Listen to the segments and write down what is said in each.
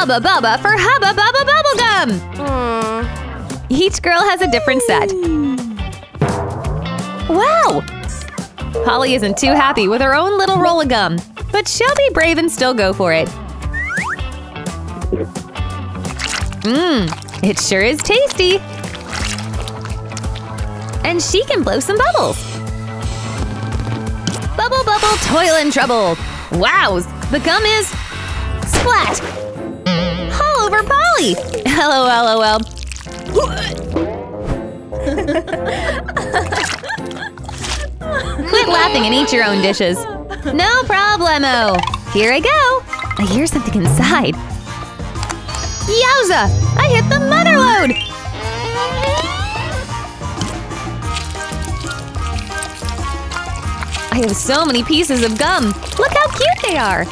Hubba Bubba for Hubba Bubba Bubblegum! Aww. Each girl has a different set. Wow! Polly isn't too happy with her own little roll of gum, but she'll be brave and still go for it. Mmm, it sure is tasty! And she can blow some bubbles! Bubble, bubble, toil and trouble! Wows! The gum is… splat! All over Polly! LOLOL. Quit laughing and eat your own dishes. No problemo! Here I go! I hear something inside. Yowza! I hit the mother load! I have so many pieces of gum! Look how cute they are!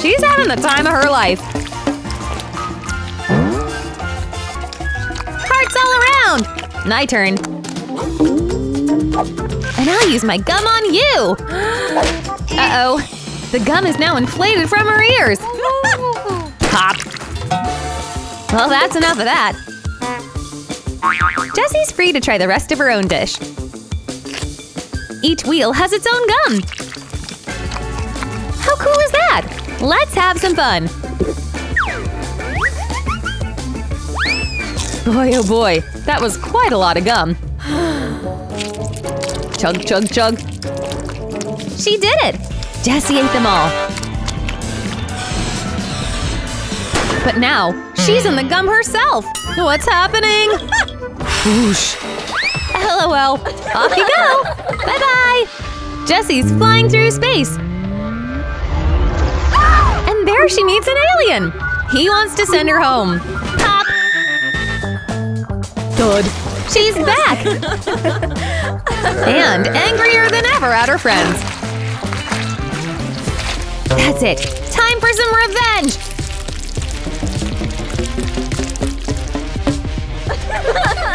She's having the time of her life! Hearts all around! My turn. And I'll use my gum on you! Uh-oh! The gum is now inflated from her ears! Pop! Well, that's enough of that. Jessie's free to try the rest of her own dish. Each wheel has its own gum! How cool is that? Let's have some fun! Boy, oh boy, that was quite a lot of gum. Chug, chug, chug. She did it! Jessie ate them all. But now, she's in the gum herself! What's happening? Whoosh! LOL! Off you go! Bye-bye! Jessie's flying through space! And there she meets an alien! He wants to send her home! Pop! Good! She's back! And angrier than ever at her friends! That's it! Time for some revenge!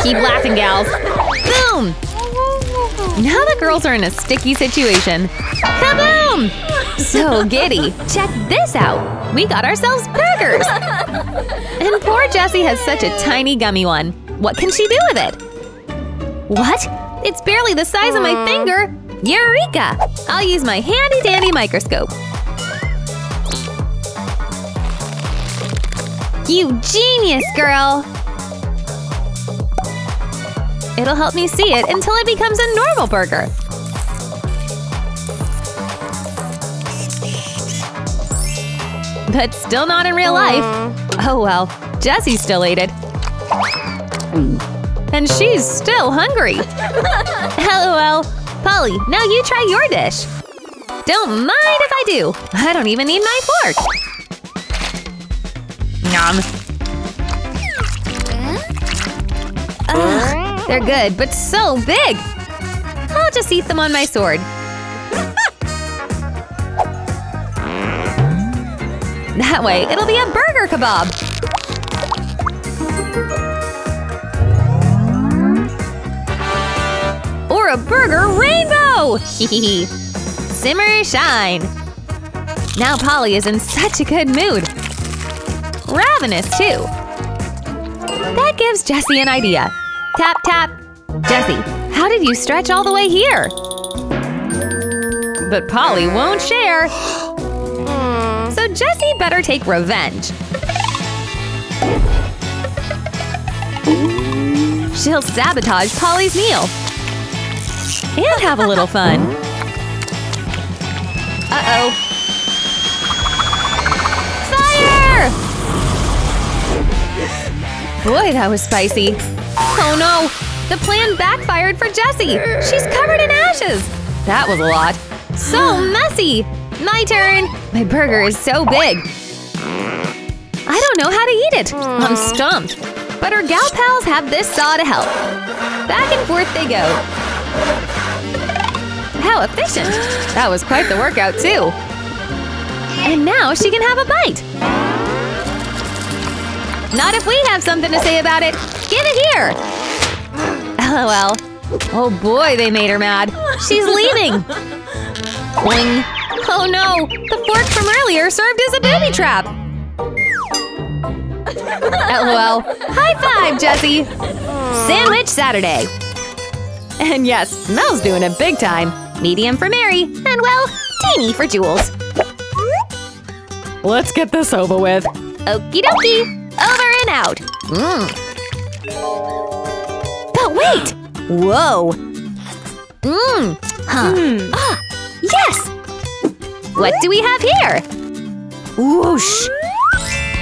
Keep laughing, gals. Boom! Now the girls are in a sticky situation. Kaboom! So giddy. Check this out. We got ourselves burgers. And poor Jessie has such a tiny gummy one. What can she do with it? What? It's barely the size of my finger. Eureka! I'll use my handy-dandy microscope. You genius, girl! It'll help me see it until it becomes a normal burger. But still not in real life. Oh well, Jessie still ate it. And she's still hungry. LOL. Polly, now you try your dish. Don't mind if I do. I don't even need my fork. Nom. Ugh. They're good, but so big! I'll just eat them on my sword. That way, it'll be a burger kebab! Or a burger rainbow! Hehehe! Simmer shine! Now Polly is in such a good mood! Ravenous, too! That gives Jessie an idea. Tap, tap! Jessie, how did you stretch all the way here? But Polly won't share! So Jessie better take revenge! She'll sabotage Polly's meal! And have a little fun! Uh-oh! Fire! Boy, that was spicy! Oh no! The plan backfired for Jessie! She's covered in ashes! That was a lot. So messy! My turn! My burger is so big! I don't know how to eat it! I'm stumped! But her gal pals have this saw to help. Back and forth they go. How efficient! That was quite the workout, too! And now she can have a bite! Not if we have something to say about it! Give it here! LOL. Oh boy, they made her mad. She's leaving! Boing. Oh no! The fork from earlier served as a booby trap! LOL. High five, Jesse! Sandwich Saturday! And yes, Mel's doing it big time. Medium for Mary, and well, teeny for Jules. Let's get this over with. Okie dokie! Over and out! But wait! Whoa! Ah, yes! What do we have here? Whoosh!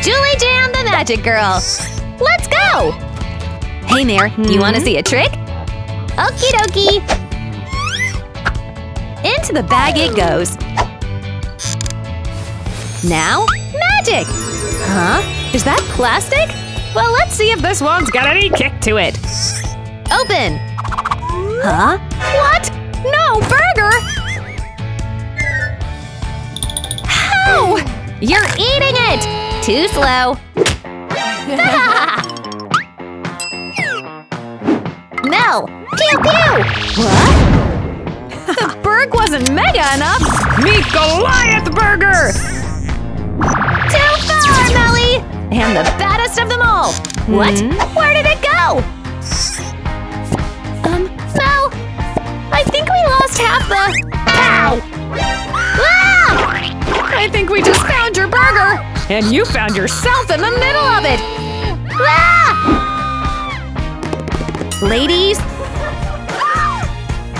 Julie Jan the Magic Girl! Let's go! Hey Mare, you wanna see a trick? Okie dokie! Into the bag it goes! Now, magic! Huh? Is that plastic? Well, let's see if this one's got any kick to it! Open! Huh? What? No, burger! How? You're eating it! Too slow! Mel! Pew pew! What? The burg wasn't mega enough! Meet Goliath burger! Too far, Melly! And the baddest of them all! What? Where did it go? Mel! I think we lost half the… Ow! Ah! I think we just found your burger! And you found yourself in the middle of it! Ah! Ladies!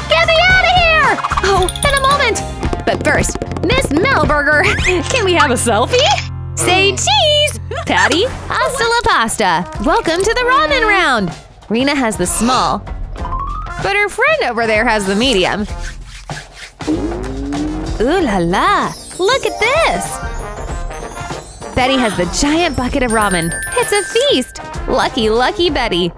Get me out of here! Oh, in a moment! But first, Miss Melburger! Can we have a selfie? Say cheese! Patty, hasta la pasta! Welcome to the ramen round! Rena has the small, but her friend over there has the medium. Ooh la la! Look at this! Betty has the giant bucket of ramen. It's a feast! Lucky, lucky Betty!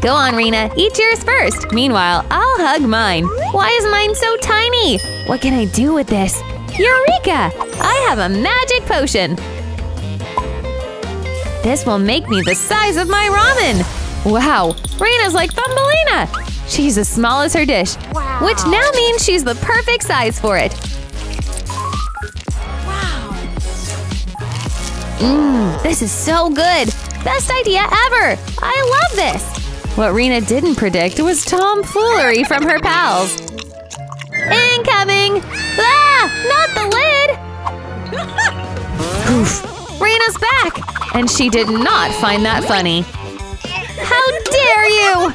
Go on, Rena, eat yours first! Meanwhile, I'll hug mine! Why is mine so tiny? What can I do with this? Eureka! I have a magic potion! This will make me the size of my ramen! Wow! Rena's like Thumbelina! She's as small as her dish, wow, which now means she's the perfect size for it! Mmm, this is so good! Best idea ever! I love this! What Rena didn't predict was tomfoolery from her pals! Incoming! Ah! Not the lid! Oof! Rena's back! And she did not find that funny. How dare you!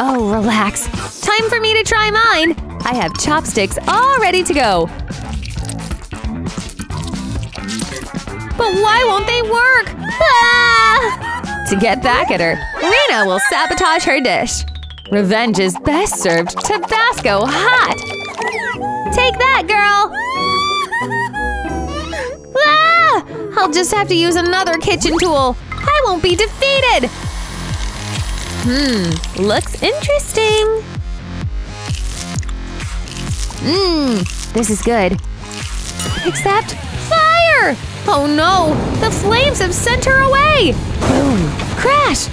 Oh, relax. Time for me to try mine! I have chopsticks all ready to go. But why won't they work? Ah! To get back at her, Rena will sabotage her dish. Revenge is best served Tabasco hot! Take that, girl! Ah! I'll just have to use another kitchen tool. I won't be defeated! Looks interesting. This is good. Except fire! Oh no! The flames have sent her away! Boom! Crash!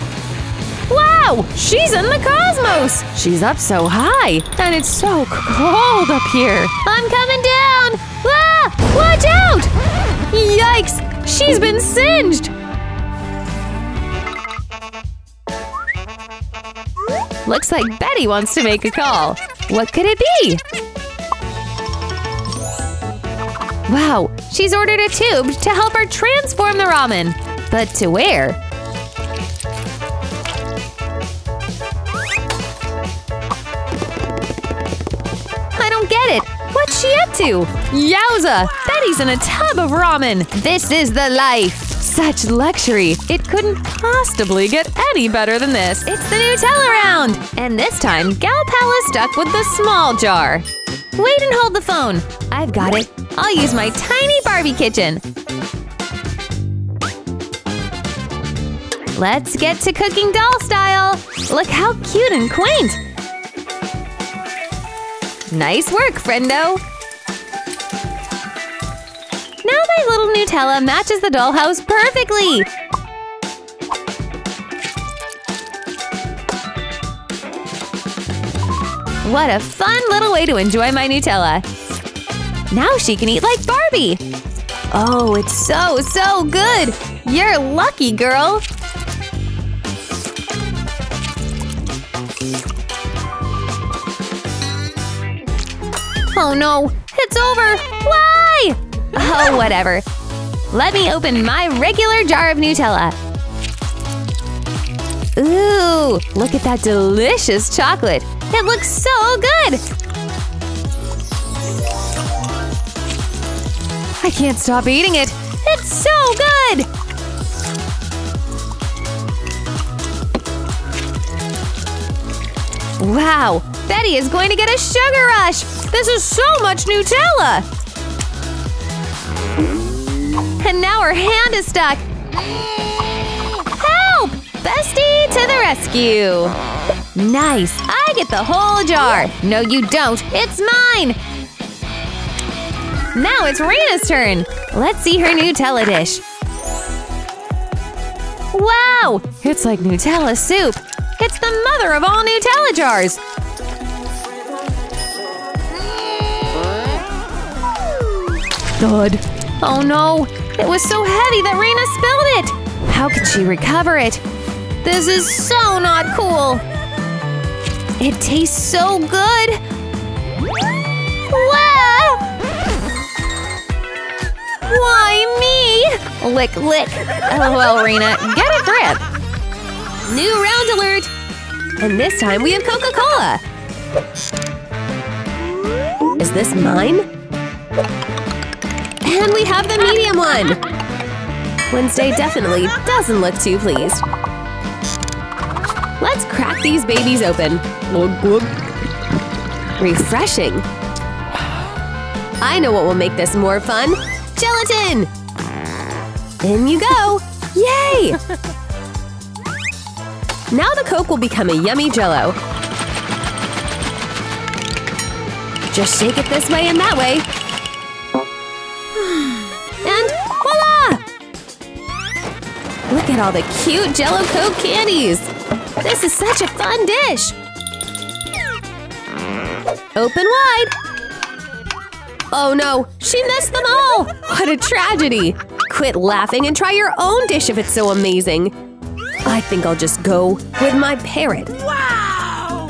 Wow! She's in the cosmos! She's up so high! And it's so cold up here! I'm coming down! Ah! Watch out! Yikes! She's been singed! Looks like Betty wants to make a call. What could it be? Wow! She's ordered a tube to help her transform the ramen! But to where? It. What's she up to? Yowza! Betty's in a tub of ramen! This is the life! Such luxury! It couldn't possibly get any better than this! It's the new Telaround! And this time, Gal Pal is stuck with the small jar! Wait and hold the phone! I've got it! I'll use my tiny Barbie kitchen! Let's get to cooking doll style! Look how cute and quaint! Nice work, friendo! Now my little Nutella matches the dollhouse perfectly! What a fun little way to enjoy my Nutella! Now she can eat like Barbie! Oh, it's so good! You're lucky, girl! Oh no! It's over! Why? Oh, whatever. Let me open my regular jar of Nutella. Ooh, look at that delicious chocolate! It looks so good! I can't stop eating it! It's so good! Wow! Betty is going to get a sugar rush! This is so much Nutella! And now her hand is stuck! Help! Bestie to the rescue! Nice! I get the whole jar! No, you don't! It's mine! Now it's Rena's turn! Let's see her Nutella dish! Wow! It's like Nutella soup! It's the mother of all Nutella jars! Thud! Oh no! It was so heavy that Rena spilled it! How could she recover it? This is so not cool! It tastes so good! Wow! Why me? Lick, lick. LOL, Rena. Get a grip. New round alert. And this time we have Coca-Cola. Is this mine? And we have the medium one. Wednesday definitely doesn't look too pleased. Let's crack these babies open. Refreshing. I know what will make this more fun. Gelatin! In you go! Yay! Now the Coke will become a yummy Jell-O. Just shake it this way and that way. And voila! Look at all the cute Jell-O Coke candies! This is such a fun dish! Open wide! Oh no! She missed them all! What a tragedy! Quit laughing and try your own dish if it's so amazing! I think I'll just go with my parrot. Wow!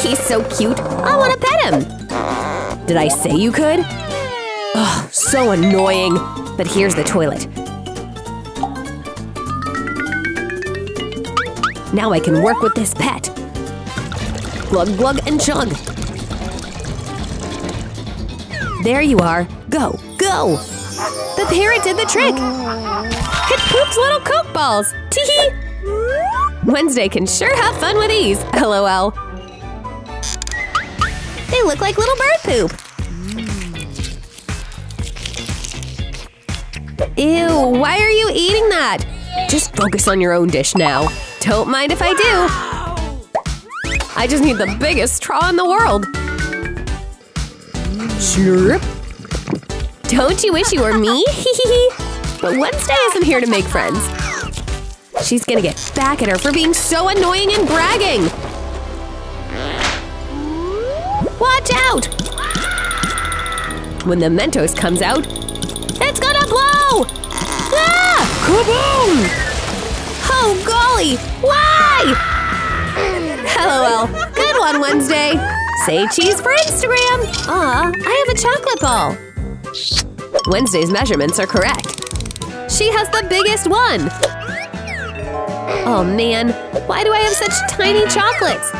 He's so cute, I want to pet him! Did I say you could? Ugh, so annoying! But here's the toilet. Now I can work with this pet. Glug, glug, and chug! There you are. Go, go! The parrot did the trick! It poops little Coke balls! Tee-hee! Wednesday can sure have fun with these, LOL. They look like little bird poop! Ew, why are you eating that? Just focus on your own dish now. Don't mind if I do. I just need the biggest straw in the world. Slurp. Don't you wish you were me? But Wednesday isn't here to make friends. She's gonna get back at her for being so annoying and bragging! Watch out! When the Mentos comes out, it's gonna blow! Ah! Kaboom! Oh golly! Why? LOL. Good one, Wednesday! Say cheese for Instagram! Aw, I have a chocolate ball! Wednesday's measurements are correct. She has the biggest one! Oh man, why do I have such tiny chocolates?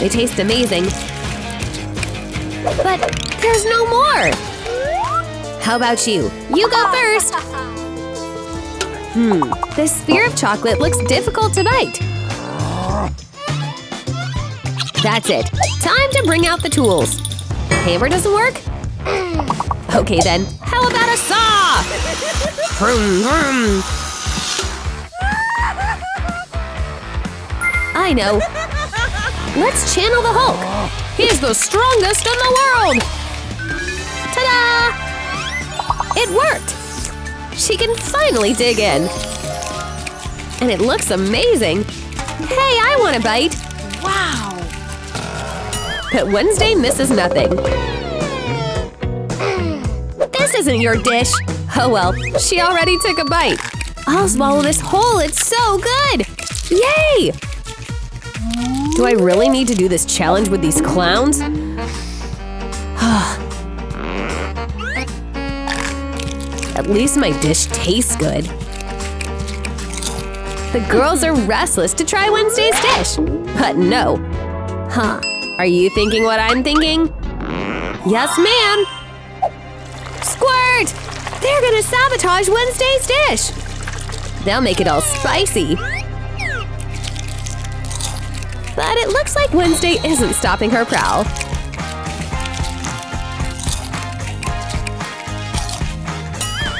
They taste amazing. But there's no more! How about you? You go first! This sphere of chocolate looks difficult to bite. That's it. Time to bring out the tools. Hammer doesn't work? Okay then, how about a saw? Vroom, vroom. I know. Let's channel the Hulk. He's the strongest in the world! Ta-da! It worked! She can finally dig in! And it looks amazing! Hey, I want a bite! Wow! But Wednesday misses nothing. This isn't your dish! Oh well, she already took a bite. I'll swallow this whole, it's so good! Yay! Do I really need to do this challenge with these clowns? At least my dish tastes good. The girls are restless to try Wednesday's dish. But no. Huh. Are you thinking what I'm thinking? Yes, ma'am. Squirt! They're gonna sabotage Wednesday's dish. They'll make it all spicy. But it looks like Wednesday isn't stopping her prowl.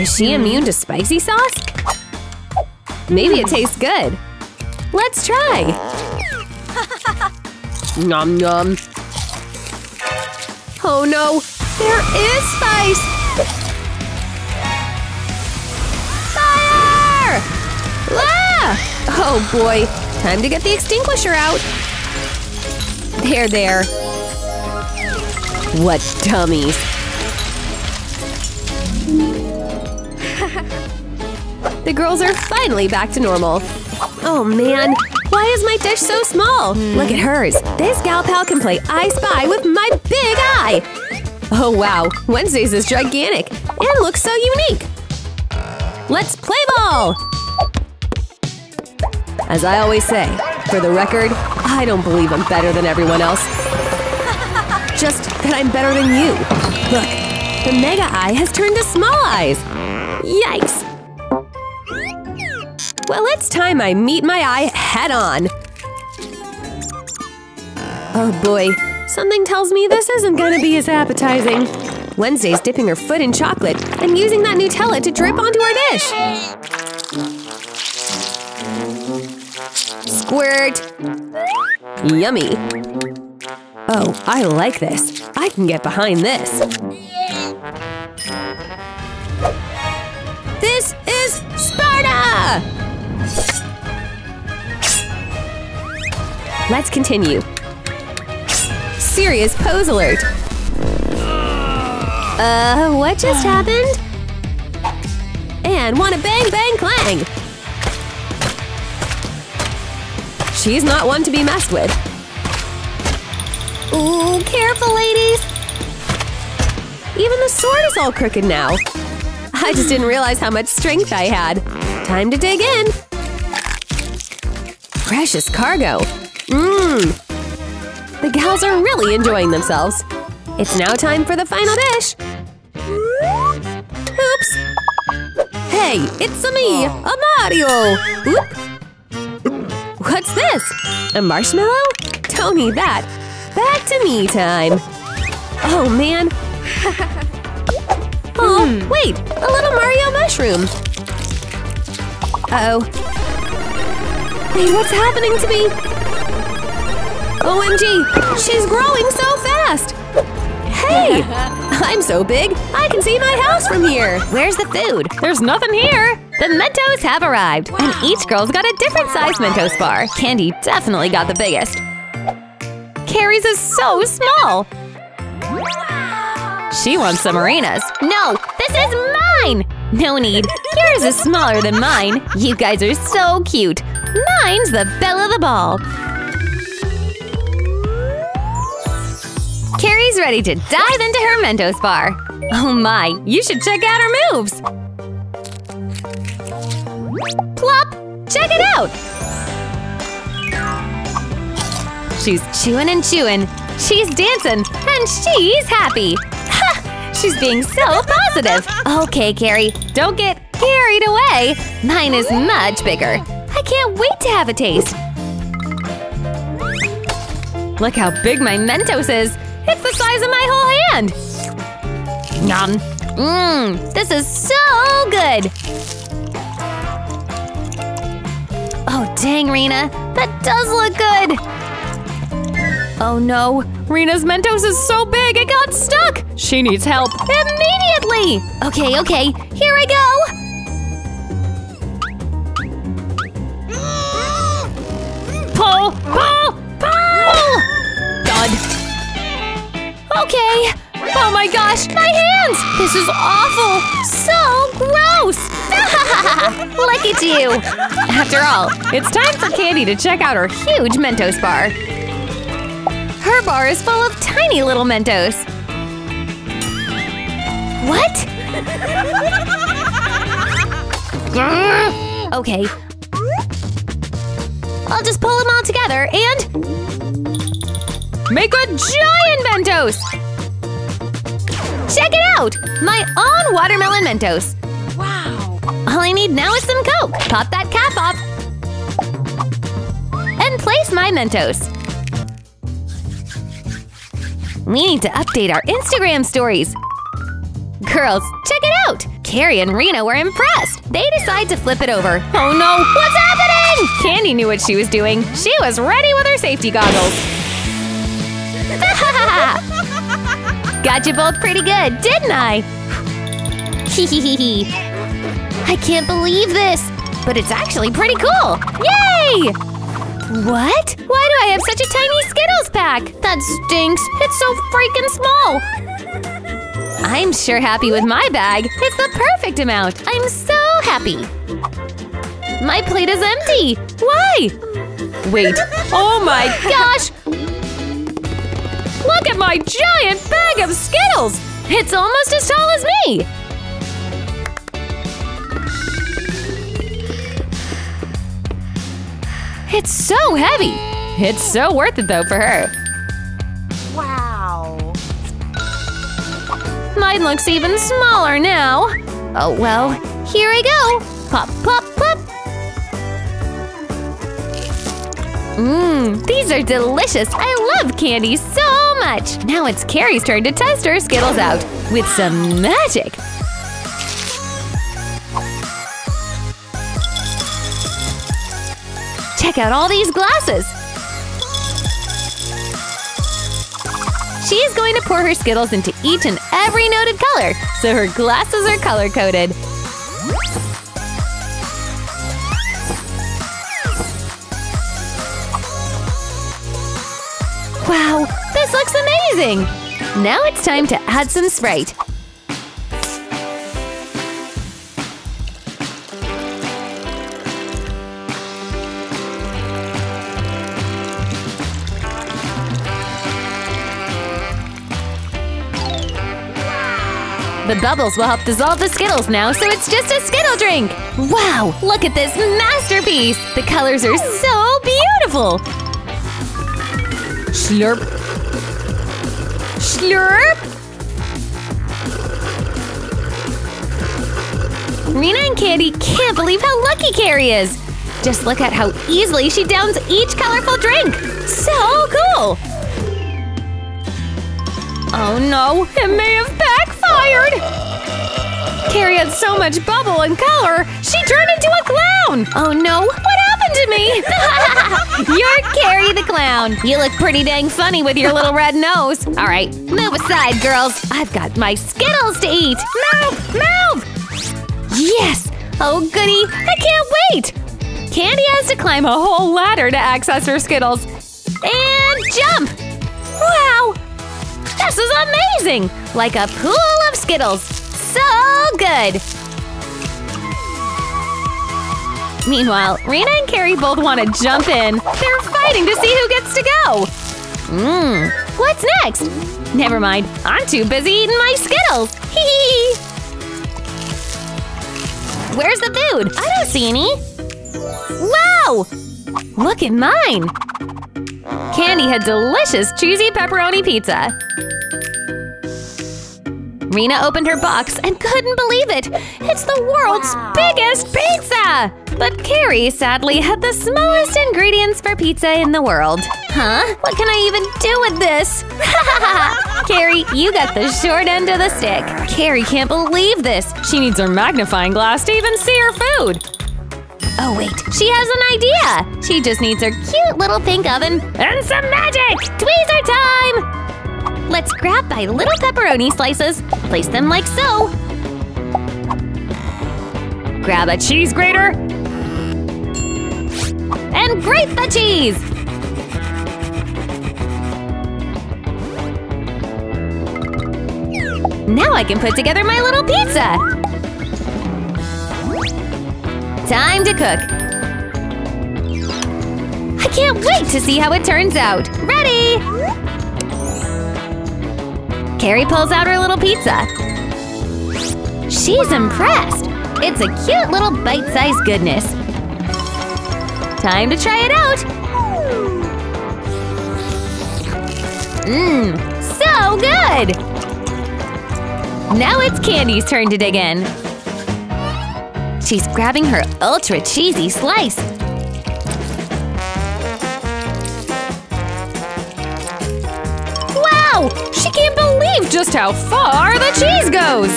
Is she immune to spicy sauce? Maybe it tastes good. Let's try! Nom nom. Oh no! There is spice! Fire! Ah! Oh boy! Time to get the extinguisher out! There, there. What dummies! The girls are finally back to normal. Oh man, why is my dish so small? Look at hers. This gal pal can play I Spy with my big eye. Oh wow, Wednesday's is gigantic and looks so unique. Let's play ball! As I always say, for the record, I don't believe I'm better than everyone else. Just that I'm better than you. Look, the mega eye has turned to small eyes. Yikes! Well, it's time I meet my eye head-on! Oh boy, something tells me this isn't gonna be as appetizing. Wednesday's dipping her foot in chocolate and using that Nutella to drip onto her dish! Squirt! Yummy! Oh, I like this. I can get behind this. This is Sparta! Let's continue. Serious pose alert! What just happened? And wanna bang bang clang! She's not one to be messed with. Ooh, careful ladies! Even the sword is all crooked now. I just didn't realize how much strength I had. Time to dig in! Precious cargo! Mmm! The gals are really enjoying themselves. It's now time for the final dish! Oops! Hey, it's a me, a Mario! Oop! What's this? A marshmallow? Don't need that! Back to me time! Oh man! Oh, wait! A little Mario mushroom! Uh-oh. Wait, what's happening to me? OMG! She's growing so fast! Hey! I'm so big, I can see my house from here! Where's the food? There's nothing here! The Mentos have arrived! Wow. And each girl's got a different size Mentos bar. Candy definitely got the biggest. Carrie's is so small! She wants some arenas. No! This is mine! No need. Yours is smaller than mine. You guys are so cute. Mine's the belle of the ball. Carrie's ready to dive into her Mentos bar. Oh my, you should check out her moves. Plop! Check it out! She's chewing and chewing. She's dancing. And she's happy. She's being so positive! Okay, Carrie, don't get carried away! Mine is much bigger! I can't wait to have a taste! Look how big my Mentos is! It's the size of my whole hand! Nom! Mmm! This is so good! Oh dang, Rena! That does look good! Oh no! Rena's Mentos is so big, it got stuck! She needs help! Immediately! Okay, okay, here I go! Pull! Pull! Pull! God! Okay! Oh my gosh! My hands! This is awful! So gross! Look at you! After all, it's time for Candy to check out her huge Mentos bar. Her bar is full of tiny little Mentos. What? Okay. I'll just pull them all together and… make a giant Mentos! Check it out! My own watermelon Mentos! Wow! All I need now is some Coke! Pop that cap off! And place my Mentos. We need to update our Instagram stories! Girls, check it out! Carrie and Rena were impressed! They decide to flip it over. Oh no! What's happening? Candy knew what she was doing. She was ready with her safety goggles. Got you both pretty good, didn't I? Hehehehe. I can't believe this! But it's actually pretty cool! Yay! What? Why do I have such a tiny Skittles pack? That stinks! It's so freaking small! I'm sure happy with my bag! It's the perfect amount! I'm so happy! My plate is empty! Why? Wait! Oh my gosh! Look at my giant bag of Skittles! It's almost as tall as me! It's so heavy! It's so worth it though for her. Wow! Mine looks even smaller now. Oh well, here I go! Pop, pop, pop! Mmm, these are delicious! I love candy so much! Now it's Carrie's turn to test her Skittles out with some magic! Check out all these glasses! She's going to pour her Skittles into each and every noted color, so her glasses are color-coded. Wow, this looks amazing! Now it's time to add some Sprite. The bubbles will help dissolve the Skittles now, so it's just a Skittle drink! Wow, look at this masterpiece! The colors are so beautiful! Slurp! Slurp! Rena and Candy can't believe how lucky Carrie is! Just look at how easily she downs each colorful drink! So cool! Oh no, it may have backfired! Carrie had so much bubble and color, she turned into a clown! Oh no, what happened to me? You're Carrie the Clown! You look pretty dang funny with your little red nose! Alright, move aside, girls! I've got my Skittles to eat! Move! Move! Yes! Oh goody! I can't wait! Candy has to climb a whole ladder to access her Skittles. And jump! Wow! This is amazing! Like a pool of Skittles! So good! Meanwhile, Rena and Carrie both want to jump in. They're fighting to see who gets to go! Mmm, what's next? Never mind, I'm too busy eating my Skittles! Hee hee! Where's the food? I don't see any! Wow! Look at mine! Candy had delicious cheesy pepperoni pizza. Rena opened her box and couldn't believe it! It's the world's biggest pizza! But Carrie, sadly, had the smallest ingredients for pizza in the world. Huh? What can I even do with this? Carrie, you got the short end of the stick. Carrie can't believe this. She needs her magnifying glass to even see her food. Oh wait, she has an idea. She just needs her cute little pink oven and some magic! Tweezer time! Let's grab my little pepperoni slices. Place them like so. Grab a cheese grater. And grate the cheese! Now I can put together my little pizza! Time to cook! I can't wait to see how it turns out! Ready! Carrie pulls out her little pizza. She's impressed! It's a cute little bite-sized goodness. Time to try it out! Mmm, so good! Now it's Candy's turn to dig in. She's grabbing her ultra cheesy slice. Wow! She can't believe just how far the cheese goes!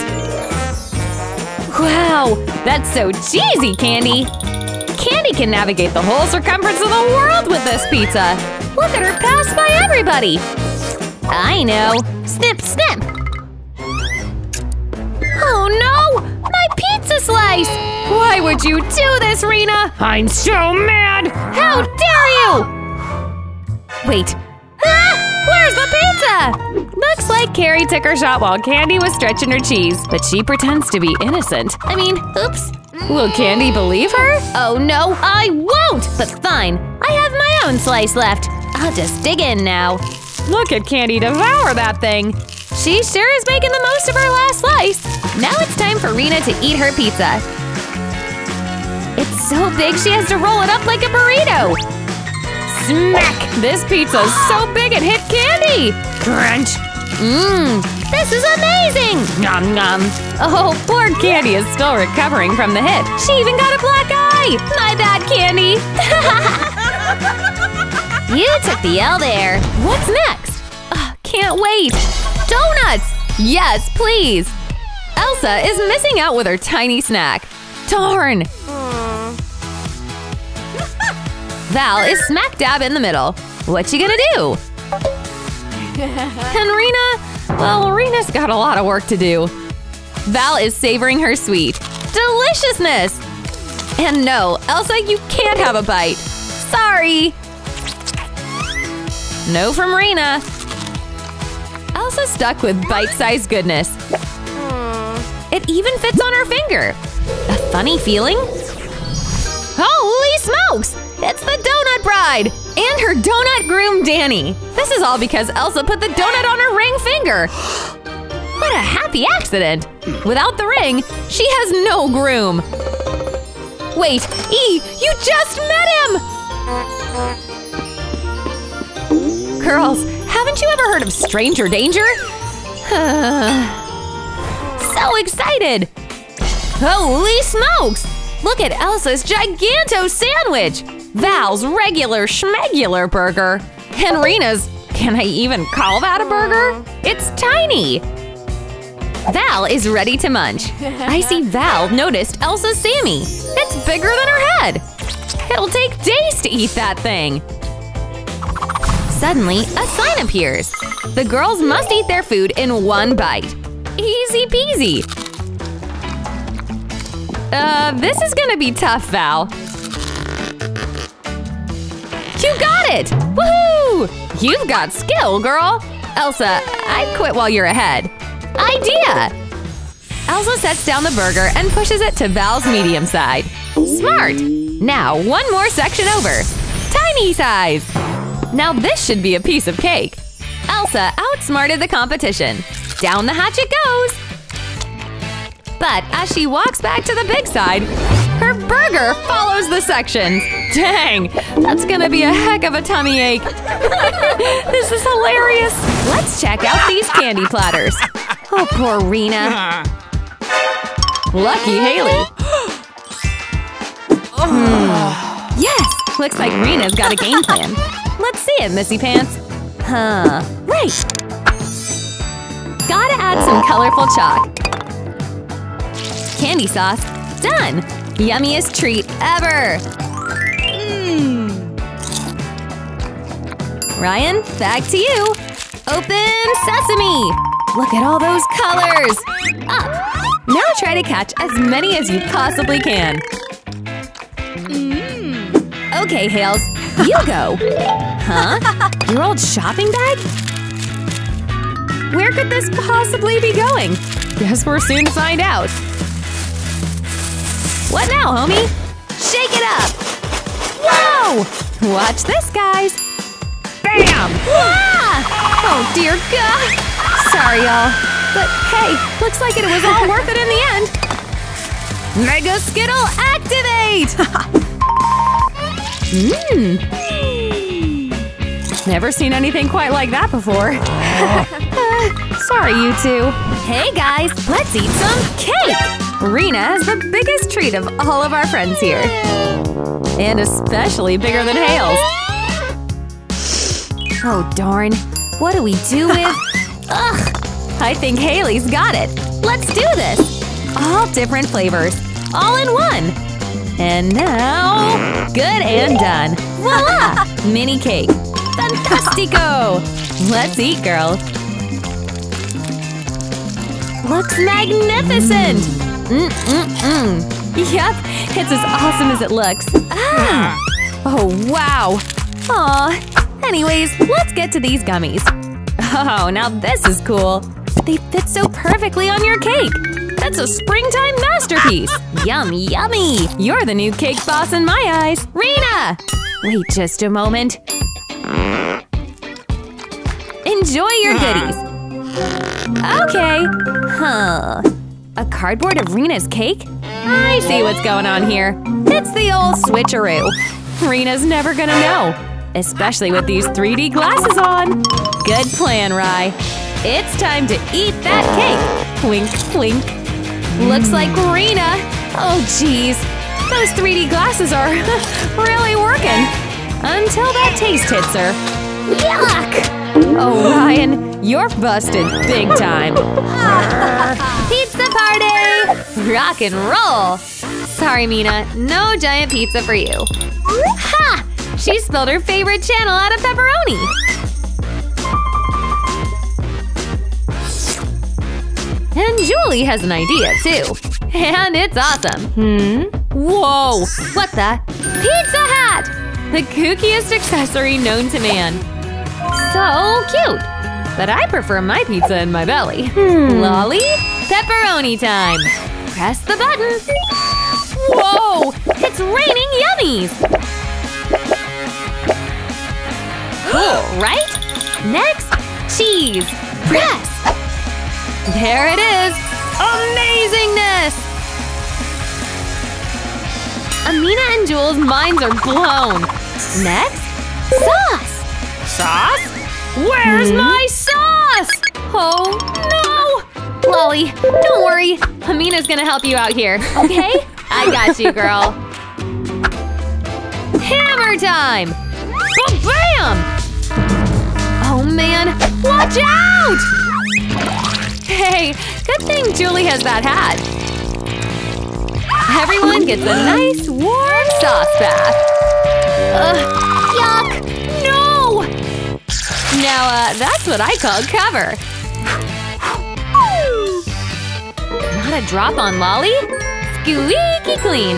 Wow! That's so cheesy, Candy! Candy can navigate the whole circumference of the world with this pizza! Look at her pass by everybody! I know! Snip, snip! Oh no! My pizza slice! Why would you do this, Rena? I'm so mad! How dare you! Wait! Ah! Where's the pizza? Looks like Carrie took her shot while Candy was stretching her cheese, but she pretends to be innocent. I mean, oops! Will Candy believe her? Oh no, I won't! But fine, I have my own slice left. I'll just dig in now. Look at Candy devour that thing! She sure is making the most of her last slice! Now it's time for Rena to eat her pizza. It's so big she has to roll it up like a burrito! Smack! This pizza's so big it hit Candy! Crunch! Mmm! This is amazing! Nom nom! Oh, poor Candy is still recovering from the hit. She even got a black eye! My bad, Candy! You took the L there. What's next? Oh, can't wait! Donuts! Yes, please! Elsa is missing out with her tiny snack. Darn! Val is smack dab in the middle. What's she gonna do? And Rena? Well, Rena's got a lot of work to do. Val is savoring her sweet deliciousness! And no, Elsa, you can't have a bite. Sorry! No from Rena. Elsa's stuck with bite-sized goodness. It even fits on her finger. A funny feeling? Holy smokes! It's the donut bride! And her donut groom, Danny! This is all because Elsa put the donut on her ring finger! What a happy accident! Without the ring, she has no groom! Wait, E! You just met him! Girls, haven't you ever heard of stranger danger? So excited! Holy smokes! Look at Elsa's giganto sandwich! Val's regular schmegular burger! And Rena's… can I even call that a burger? It's tiny! Val is ready to munch. I see Val noticed Elsa's Sammy. It's bigger than her head! It'll take days to eat that thing! Suddenly, a sign appears. The girls must eat their food in one bite. Easy peasy. This is gonna be tough, Val. You got it! Woohoo! You've got skill, girl! Elsa, I'd quit while you're ahead. Idea! Elsa sets down the burger and pushes it to Val's medium side. Smart! Now, one more section over. Tiny size! Now this should be a piece of cake! Elsa outsmarted the competition! Down the hatch it goes! But as she walks back to the big side, her burger follows the sections! Dang! That's gonna be a heck of a tummy ache! This is hilarious! Let's check out these candy platters! Oh, poor Rena! Lucky Haley! Yes! Looks like Rena's got a game plan! Let's see it, Missy Pants. Huh. Right! Gotta add some colorful chalk. Candy sauce. Done! Yummiest treat ever! Ryan, back to you! Open sesame! Look at all those colors! Up! Now try to catch as many as you possibly can. Okay, Hales. You go! Huh? Your old shopping bag? Where could this possibly be going? Guess we're soon to find out. What now, homie? Shake it up! Whoa! Watch this, guys! Bam! Ah! Oh, dear God! Sorry, y'all. But hey, looks like it was all worth it in the end. Mega Skittle activate! Never seen anything quite like that before. Sorry, you two. Hey, guys, let's eat some cake! Rena has the biggest treat of all of our friends here. And especially bigger than Hale's. Oh, darn. What do we do with… Ugh! I think Haley's got it. Let's do this! All different flavors. All in one. And now… Good and done. Voila! Mini cake. Fantastico! Let's eat, girls. Looks magnificent! Yep, it's as awesome as it looks. Ah. Oh, wow! Aw, anyways, let's get to these gummies. Oh, now this is cool! They fit so perfectly on your cake! That's a springtime masterpiece! Yum, yummy! You're the new cake boss in my eyes! Rena! Wait just a moment. Enjoy your goodies! Okay! Huh… A cardboard of Rena's cake? I see what's going on here. It's the old switcheroo. Rena's never gonna know. Especially with these 3D glasses on. Good plan, Rye. It's time to eat that cake! Wink, wink. Looks like Rena… Oh jeez. Those 3D glasses are really working. Until that taste hits her. Yuck! Oh, Ryan, you're busted big time! Pizza party! Rock and roll! Sorry, Mina, no giant pizza for you. Ha! She spilled her favorite channel out of pepperoni! And Julie has an idea, too. And it's awesome! Whoa! What the? Pizza hat! The kookiest accessory known to man. So cute! But I prefer my pizza in my belly. Lolly? Pepperoni time! Press the button! Whoa! It's raining yummies! Cool, right? Next, cheese! Press! There it is! Amazingness! Amina and Jules' minds are blown! Next, sauce! Sauce? Where's my sauce? Oh no! Lolly, don't worry. Amina's gonna help you out here, okay? I got you, girl. Hammer time! Ba-bam! Oh man, watch out! Hey, good thing Julie has that hat. Everyone gets a nice warm sauce bath. Yuck! Now, that's what I call cover. Not a drop on Lolly? Squeaky clean.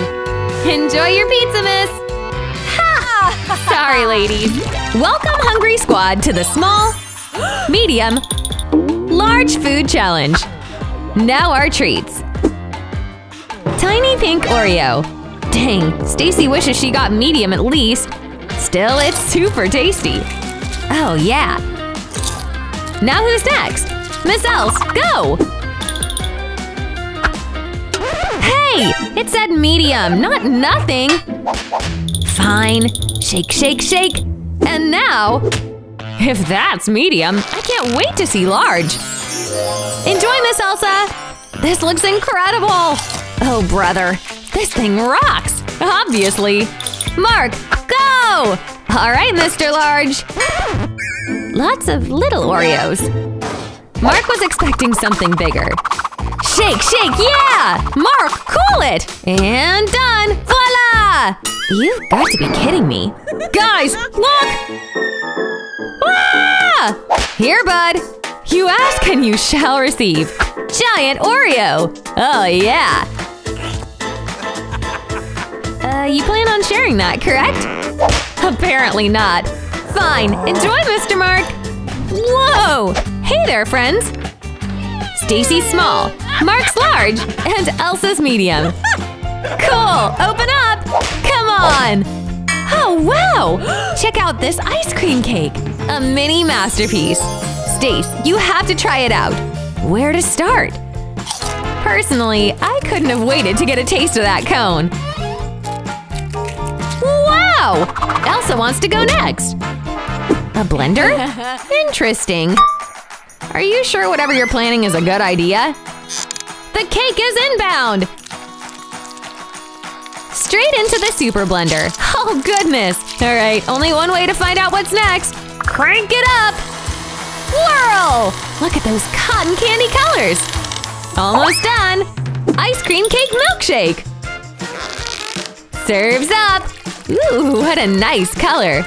Enjoy your pizza, miss. Ha! Sorry, ladies. Welcome, Hungry Squad, to the small, medium, large food challenge. Now our treats. Tiny pink Oreo. Dang, Stacy wishes she got medium at least. Still, it's super tasty. Oh, yeah. Now who's next? Miss Els, go! Hey! It said medium, not nothing! Fine. Shake, shake, shake. And now… If that's medium, I can't wait to see large. Enjoy, Miss Elsa! This looks incredible! Oh, brother. This thing rocks! Obviously. Mark, go! Alright, Mr. Large! Lots of little Oreos. Mark was expecting something bigger. Shake, shake, yeah! Mark, cool it! And done! Voila! You've got to be kidding me. Guys, look! Ah! Here, bud! You ask and you shall receive. Giant Oreo! Oh, yeah! You plan on sharing that, correct? Apparently not. Fine, enjoy, Mr. Mark! Whoa! Hey there, friends! Stacy's small, Mark's large, and Elsa's medium. Cool! Open up! Come on! Oh, wow! Check out this ice cream cake! A mini masterpiece! Stace, you have to try it out! Where to start? Personally, I couldn't have waited to get a taste of that cone. Wow! Elsa wants to go next! A blender? Interesting! Are you sure whatever you're planning is a good idea? The cake is inbound! Straight into the super blender! Oh goodness! Alright, only one way to find out what's next! Crank it up! Whirl! Look at those cotton candy colors! Almost done! Ice cream cake milkshake! Serves up! Ooh, what a nice color!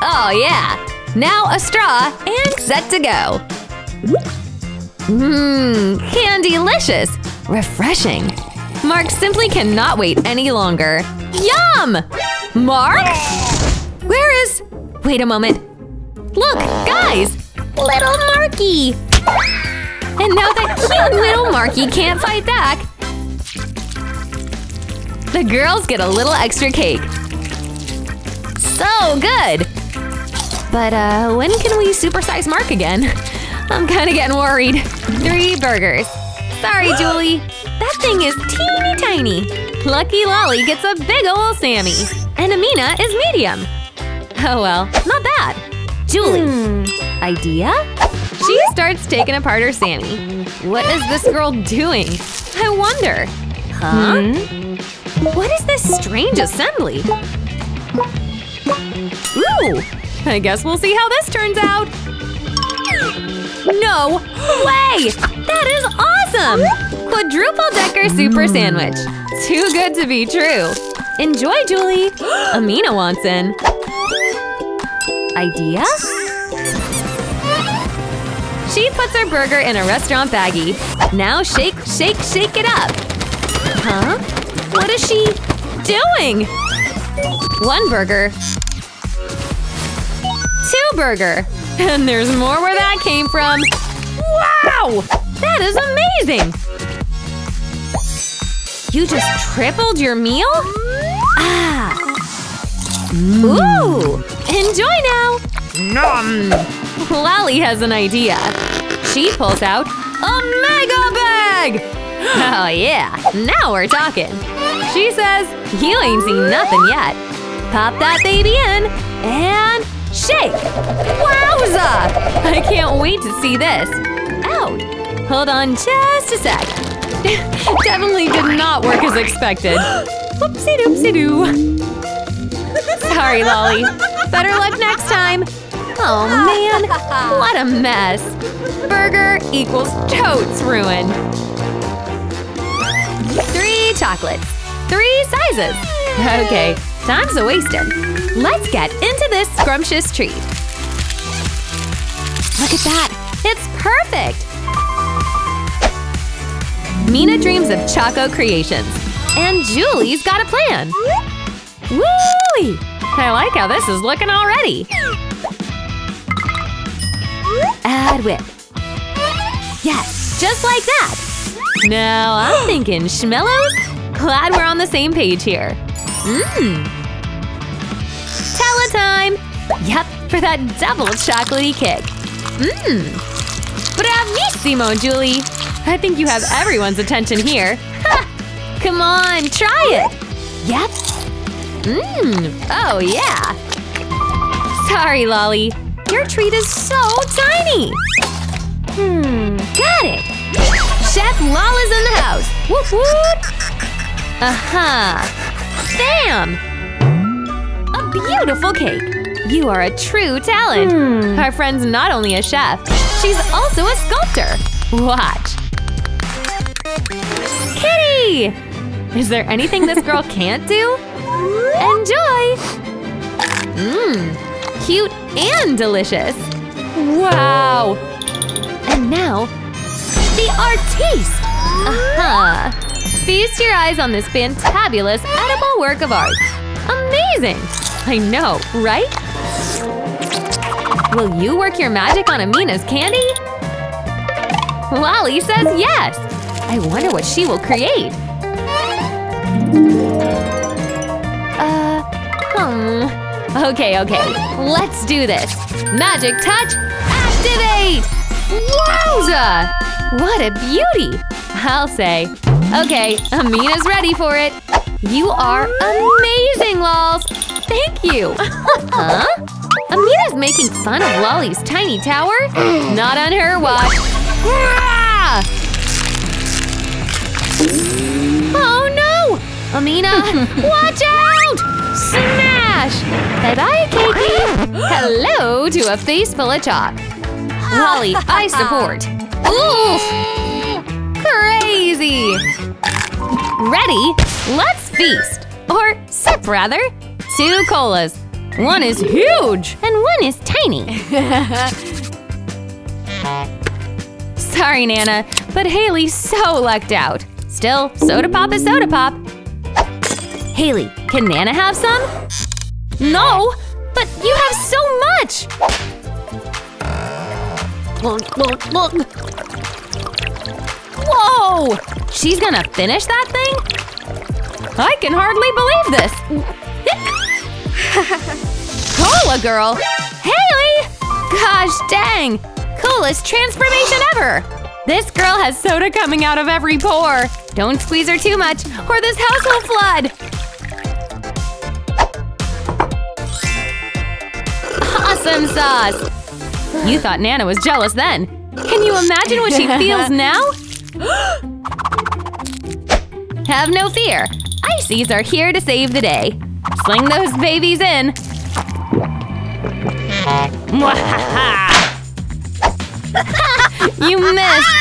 Oh yeah! Now a straw and set to go! Mmm, candy-licious! Refreshing! Mark simply cannot wait any longer! Yum! Mark? Where is… Wait a moment! Look, guys! Little Marky! And now that cute little Marky can't fight back! The girls get a little extra cake! So good! But when can we supersize Mark again? I'm kinda getting worried. 3 burgers. Sorry, Julie. That thing is teeny tiny. Lucky Lolly gets a big ol' Sammy. And Amina is medium. Oh well, not bad. Julie. Idea? She starts taking apart her Sammy. What is this girl doing? I wonder. Huh? What is this strange assembly? Ooh! I guess we'll see how this turns out! No way! That is awesome! Quadruple decker super sandwich! Too good to be true! Enjoy, Julie! Amina wants in! Idea? She puts her burger in a restaurant baggie. Now shake, shake, shake it up! Huh? What is she doing? 1 burger. 2 burger! And there's more where that came from! Wow! That is amazing! You just tripled your meal? Ah! Ooh! Enjoy now! Nom! Lolly has an idea. She pulls out a mega bag! Oh yeah! Now we're talking! She says, you ain't seen nothing yet! Pop that baby in! And… shake! Wowza! I can't wait to see this! Out! Hold on just a sec. Definitely did not work as expected. Oopsie doopsie doo. Sorry, Lolly. Better luck next time. Oh man, what a mess. Burger equals totes ruined. 3 chocolates. 3 sizes. Okay, time's a wasted. Let's get into this scrumptious treat! Look at that! It's perfect! Mina dreams of Choco Creations. And Julie's got a plan! Woo-wee! I like how this is looking already! Add whip. Yes, just like that! Now I'm thinking Schmellows? Glad we're on the same page here. Mmm! Tella time! Yep, for that double chocolatey kick. Mmm! Bravissimo, Julie! I think you have everyone's attention here. Ha! Come on, try it! Yep. Mmm! Oh yeah! Sorry, Lolly. Your treat is so tiny! Got it! Chef Lala's in the house! Woof woof! Aha! Bam! Beautiful cake! You are a true talent! Our friend's not only a chef, she's also a sculptor! Watch! Kitty! Is there anything this girl can't do? Enjoy! Mmm! Cute and delicious! Wow! And now… the artiste! Aha! Feast your eyes on this fantabulous edible work of art! Amazing! I know, right? Will you work your magic on Amina's candy? Wally says yes! I wonder what she will create. Okay. Let's do this. Magic touch, activate! Wowza! What a beauty! I'll say. Okay, Amina's ready for it. You are amazing, Lols! Thank you! Huh? Amina's making fun of Lolly's tiny tower? Not on her watch! Oh no! Amina! Watch out! Smash! Bye-bye, Cakey! Hello to a face full of chalk! Lolly, I support! Oof! Crazy! Ready? Let's feast! Or sip, rather! 2 colas. One is huge! And one is tiny! Sorry, Nana, but Haley's so lucked out! Still, soda pop is soda pop! Haley, can Nana have some? No! But you have so much! Whoa! She's gonna finish that thing? I can hardly believe this! Cola girl! Haley! Gosh dang! Coolest transformation ever! This girl has soda coming out of every pore! Don't squeeze her too much, or this house will flood! Awesome sauce! You thought Nana was jealous then! Can you imagine what she feels now? Have no fear! Icies are here to save the day! Sling those babies in! You missed!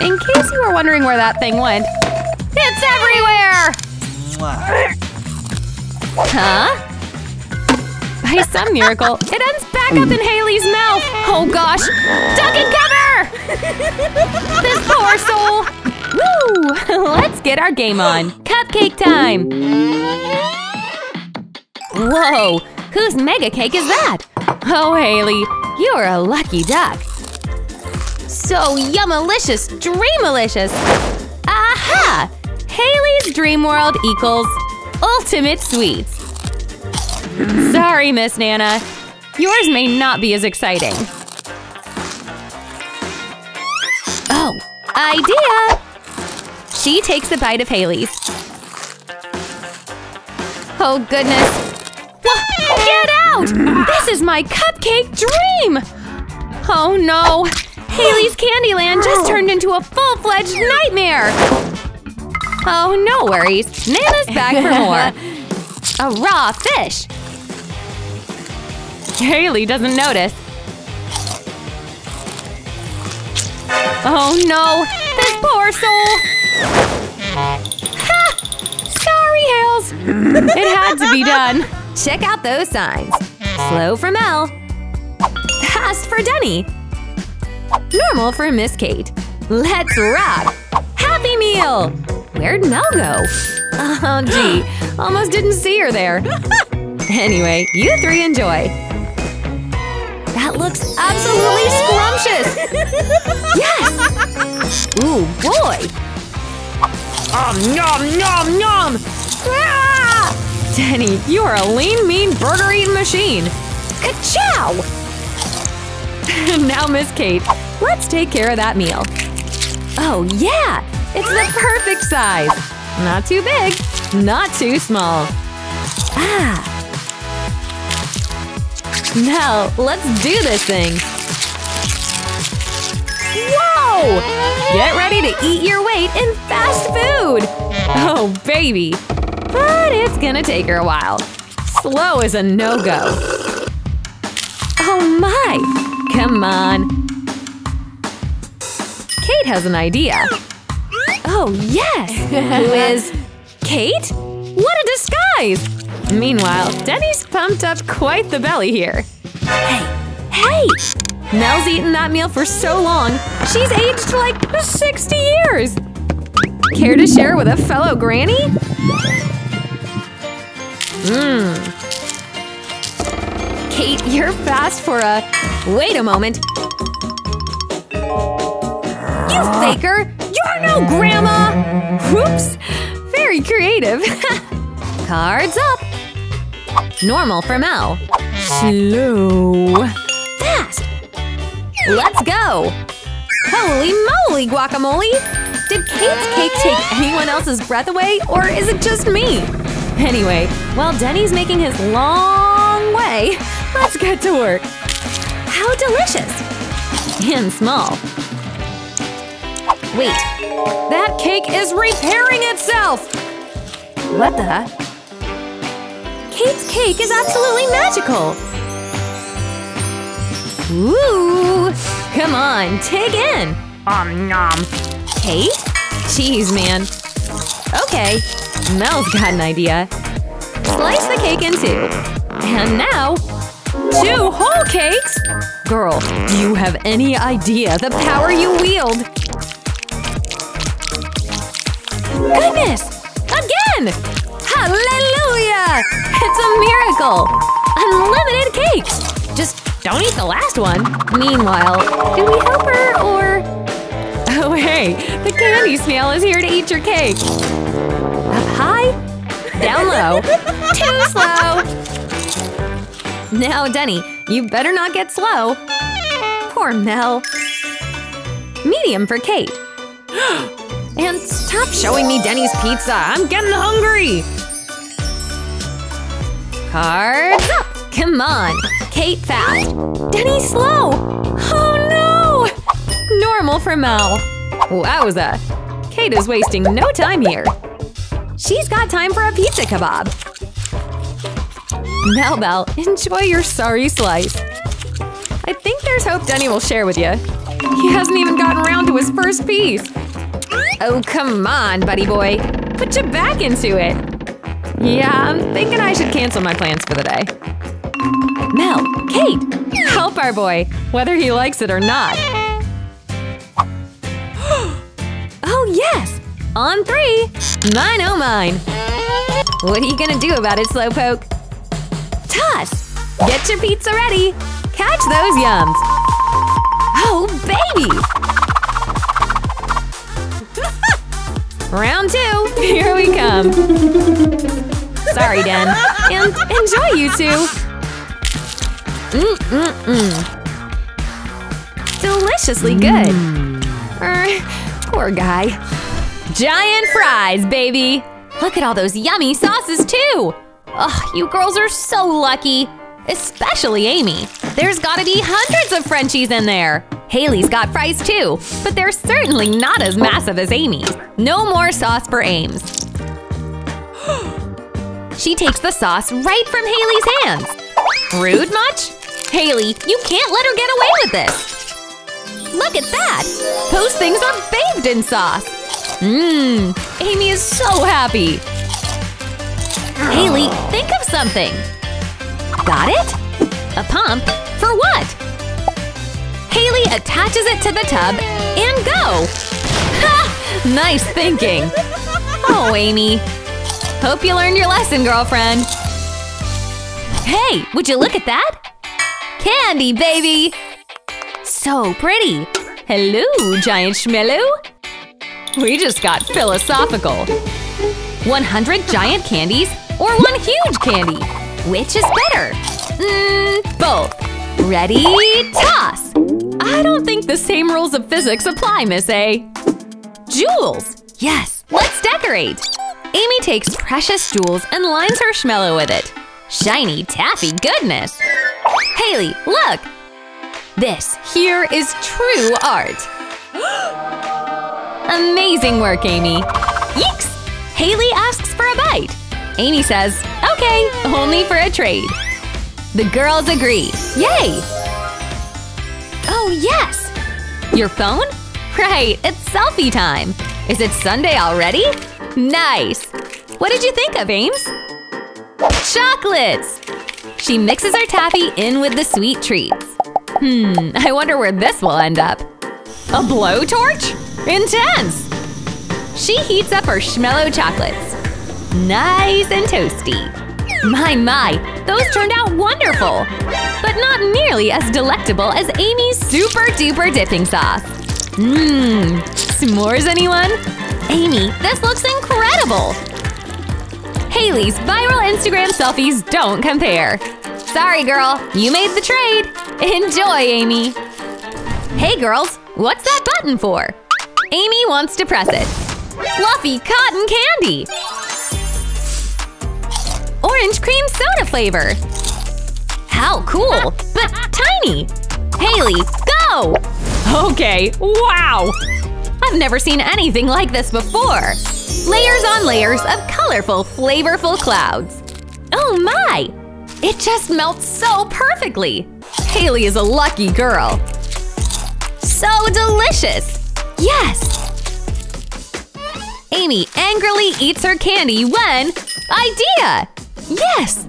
In case you were wondering where that thing went… It's everywhere! Huh? By some miracle, it ends back up in Haley's mouth! Oh gosh! Duck and cover! This poor soul! Woo! Let's get our game on! Cupcake time! Whoa! Whose mega cake is that? Oh, Haley, you're a lucky duck! So yum-alicious, dream-alicious! Aha! Haley's dream world equals ultimate sweets! Sorry, Miss Nana. Yours may not be as exciting. Oh, idea! She takes a bite of Haley's. Oh, goodness! Get out! This is my cupcake dream! Oh no! Haley's Candyland just turned into a full-fledged nightmare! Oh, no worries! Nana's back for more! A raw fish! Haley doesn't notice! Oh no! This poor soul! Ha! Sorry, Hales! It had to be done! Check out those signs! Slow for Mel! Fast for Denny! Normal for Miss Kate! Let's rock! Happy Meal! Where'd Mel go? Oh gee, almost didn't see her there! Anyway, you three enjoy! That looks absolutely scrumptious! Yes! Ooh boy! Nom nom nom! Ah! Denny, you are a lean, mean, burger-eating machine! Ka-chow! Now, Miss Kate, let's take care of that meal. Oh, yeah! It's the perfect size! Not too big, not too small. Ah! Now, let's do this thing! Whoa! Get ready to eat your weight in fast food! Oh, baby! But it's gonna take her a while. Slow is a no-go. Oh my! Come on! Kate has an idea. Oh yes! Who is… Kate? What a disguise! Meanwhile, Denny's pumped up quite the belly here. Hey! Hey! Mel's eaten that meal for so long, she's aged like 60 years! Care to share with a fellow granny? Mmm. Kate, you're fast for a… Wait a moment! You faker! You're no grandma! Whoops! Very creative! Cards up! Normal for Mel. Slow. Fast! Let's go! Holy moly, guacamole! Did Kate's cake take anyone else's breath away, or is it just me? Anyway, while Denny's making his long way, let's get to work! How delicious! And small. Wait, that cake is repairing itself! What the? Kate's cake is absolutely magical! Ooh! Come on, dig in! Nom. Kate? Jeez, man. Okay, Mel's got an idea. Slice the cake in two. And now… two whole cakes! Girl, do you have any idea the power you wield? Goodness! Again! Hallelujah! It's a miracle! Unlimited cakes! Just don't eat the last one! Meanwhile, do we help her or… Oh hey, the candy snail is here to eat your cake! Up high, down low, too slow! Now Denny, you better not get slow! Poor Mel! Medium for Kate! And stop showing me Denny's pizza! I'm getting hungry! Cards up! Come on! Kate fast! Denny slow! Oh no! Normal for Mel. Wowza! Kate is wasting no time here. She's got time for a pizza kebab. Mel Bell, enjoy your sorry slice. I think there's hope Denny will share with you. He hasn't even gotten around to his first piece. Oh, come on, buddy boy. Put your back into it. Yeah, I'm thinking I should cancel my plans for the day. Mel, Kate, help our boy, whether he likes it or not. Oh, yes! On three! Mine, oh mine! What are you gonna do about it, Slowpoke? Toss! Get your pizza ready! Catch those yums! Oh, baby! Round two! Here we come! Sorry, Den. And enjoy, you two! Deliciously good! Poor guy. Giant fries, baby! Look at all those yummy sauces, too! Ugh, you girls are so lucky! Especially Amy! There's gotta be hundreds of Frenchies in there! Haley's got fries too, but they're certainly not as massive as Amy's. No more sauce for Ames. She takes the sauce right from Haley's hands. Rude much? Haley, you can't let her get away with this! Look at that! Those things are bathed in sauce! Mmm, Amy is so happy! Haley, think of something! Got it? A pump? For what? Haley attaches it to the tub and go! Ha! Nice thinking! Oh, Amy. Hope you learned your lesson, girlfriend. Hey, would you look at that? Candy, baby! So pretty! Hello, giant schmiloo! We just got philosophical. 100 giant candies or one huge candy? Which is better? Both. Ready, toss! I don't think the same rules of physics apply, Miss A. Jewels! Yes, let's decorate! Amy takes precious jewels and lines her schmello with it. Shiny, taffy goodness! Haley, look! This here is true art! Amazing work, Amy! Yeeks! Haley asks for a bite. Amy says, okay, only for a trade. The girls agree. Yay! Oh, yes! Your phone? Right, it's selfie time! Is it Sunday already? Nice! What did you think of, Ames? Chocolates! She mixes her taffy in with the sweet treats. I wonder where this will end up. A blowtorch? Intense! She heats up her schmello chocolates. Nice and toasty. My, my! Those turned out wonderful! But not nearly as delectable as Amy's super duper dipping sauce! Mmm! S'mores, anyone? Amy, this looks incredible! Haley's viral Instagram selfies don't compare! Sorry, girl! You made the trade! Enjoy, Amy! Hey, girls! What's that button for? Amy wants to press it! Fluffy cotton candy! Orange cream soda flavor! How cool! But tiny! Haley, go! Okay, wow! I've never seen anything like this before! Layers on layers of colorful, flavorful clouds! Oh my! It just melts so perfectly! Haley is a lucky girl! So delicious! Yes! Amy angrily eats her candy when… Idea! Yes!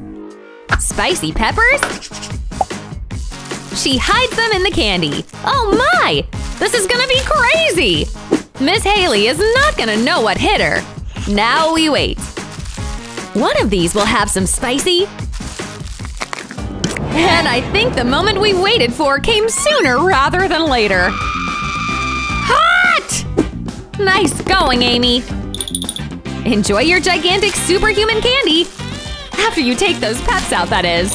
Spicy peppers? She hides them in the candy. Oh my! This is gonna be crazy! Miss Haley is not gonna know what hit her. Now we wait. One of these will have some spicy. And I think the moment we waited for came sooner rather than later. Hot! Nice going, Amy. Enjoy your gigantic superhuman candy! After you take those peps out, that is.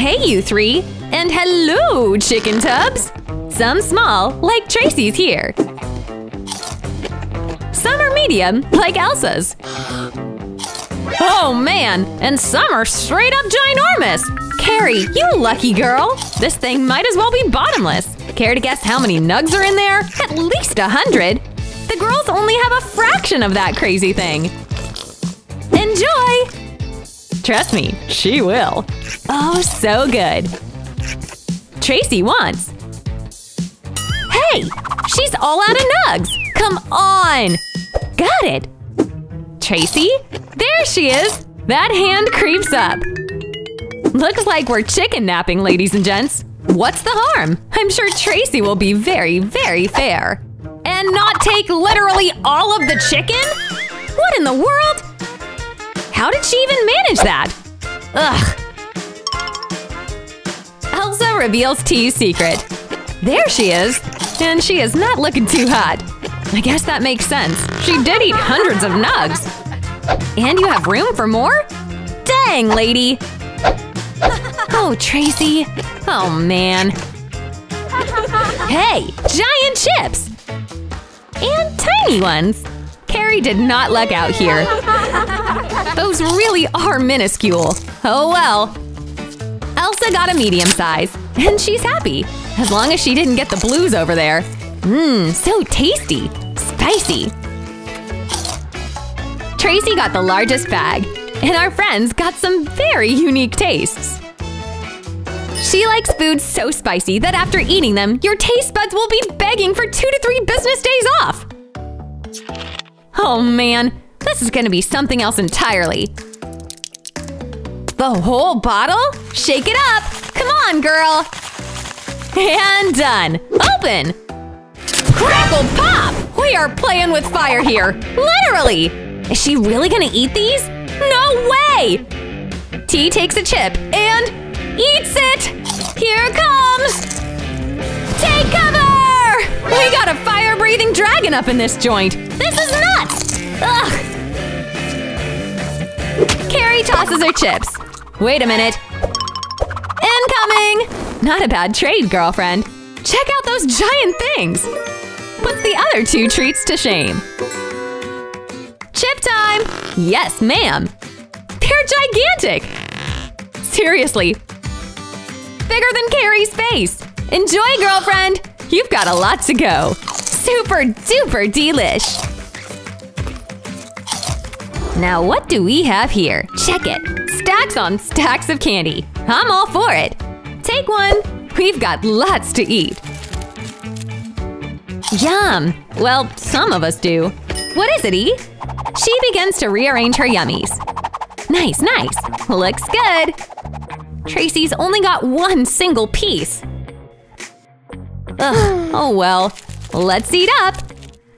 Hey, you three! And hello, chicken tubs! Some small, like Tracy's here. Some are medium, like Elsa's. Oh man! And some are straight up ginormous! Carrie, you lucky girl! This thing might as well be bottomless! Care to guess how many nugs are in there? At least 100! The girls only have a fraction of that crazy thing! Enjoy! Trust me, she will! Oh, so good! Tracy wants… Hey! She's all out of nugs! Come on! Got it! Tracy? There she is! That hand creeps up! Looks like we're chicken napping, ladies and gents! What's the harm? I'm sure Tracy will be very, very fair! And not take literally all of the chicken? What in the world? How did she even manage that? Ugh. Elsa reveals T's secret. There she is. And she is not looking too hot. I guess that makes sense. She did eat hundreds of nugs. And you have room for more? Dang, lady. Oh, Tracy. Oh, man. Hey, giant chips. And tiny ones! Carrie did not luck out here. Those really are minuscule. Oh well. Elsa got a medium size, and she's happy. As long as she didn't get the blues over there. Mmm, so tasty! Spicy! Tracy got the largest bag, and our friends got some very unique tastes. She likes foods so spicy that after eating them, your taste buds will be begging for 2 to 3 business days off! Oh man, this is gonna be something else entirely. The whole bottle? Shake it up! Come on, girl! And done! Open! Crackle pop! We are playing with fire here! Literally! Is she really gonna eat these? No way! T takes a chip and… eats it! Here it comes! Take cover! We got a fire-breathing dragon up in this joint! This is nuts! Ugh! Carrie tosses her chips. Wait a minute. Incoming! Not a bad trade, girlfriend. Check out those giant things! Puts the other two treats to shame. Chip time! Yes, ma'am! They're gigantic! Seriously! Bigger than Carrie's face! Enjoy, girlfriend! You've got a lot to go! Super duper delish! Now what do we have here? Check it! Stacks on stacks of candy! I'm all for it! Take one! We've got lots to eat! Yum! Well, some of us do. What is it, E? She begins to rearrange her yummies. Nice, nice! Looks good! Tracy's only got one single piece. Ugh, oh well. Let's eat up!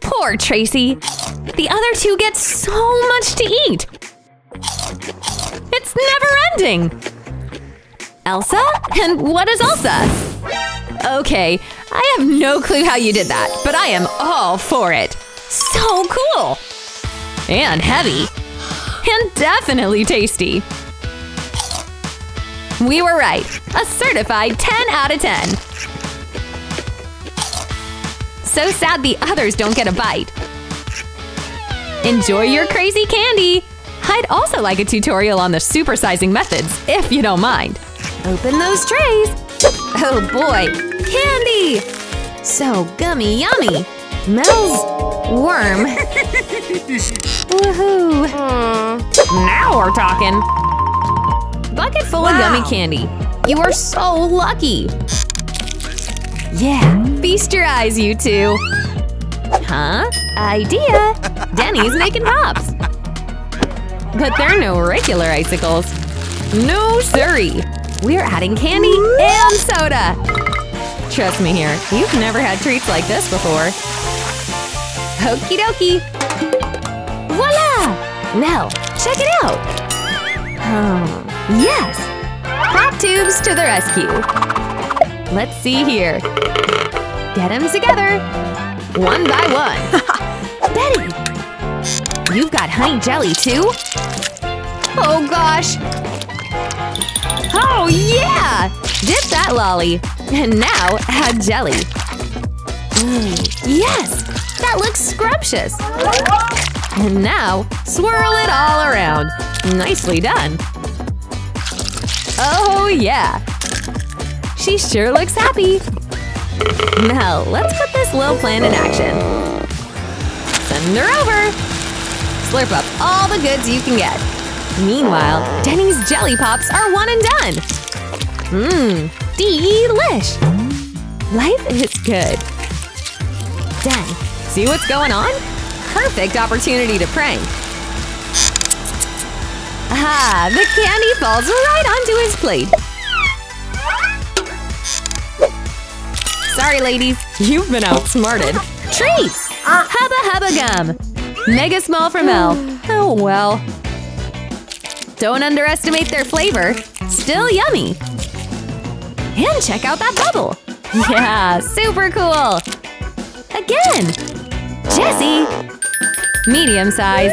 Poor Tracy! The other two get so much to eat! It's Never-ending! Elsa? And what is Elsa? Okay, I have no clue how you did that, but I am all for it! So cool! And heavy! And definitely tasty! We were right! A certified 10 out of 10! So sad the others don't get a bite! Enjoy your crazy candy! I'd also like a tutorial on the supersizing methods, if you don't mind! Open those trays! Oh boy! Candy! So gummy yummy! Mel's… worm! Woohoo! Now we're talking! Bucket full of yummy candy! You are so lucky! Yeah! Feast your eyes, you two! Huh? Idea! Denny's making pops! But they're no regular icicles! No siree! We're adding candy and soda! Trust me here, you've never had treats like this before! Okie dokie! Voila! Now, check it out! Oh, yes! Pop tubes to the rescue! Let's see here… Get them together! One by one! Betty! You've got honey jelly too? Oh gosh! Oh yeah! Dip that lolly! And now add jelly! Yes! That looks scrumptious! And now swirl it all around! Nicely done! Oh yeah! She sure looks happy! Now let's put this little plan in action! Send her over! Slurp up all the goods you can get! Meanwhile, Denny's Jelly Pops are one and done! Mmm, delish! Life is good! Done! See what's going on? Perfect opportunity to prank! Ah, the candy falls right onto his plate! Sorry ladies, you've been outsmarted! Treats! Hubba Hubba Gum! Mega small from Mel! Oh well… Don't underestimate their flavor! Still yummy! And check out that bubble! Yeah, super cool! Again! Jessie! Medium size!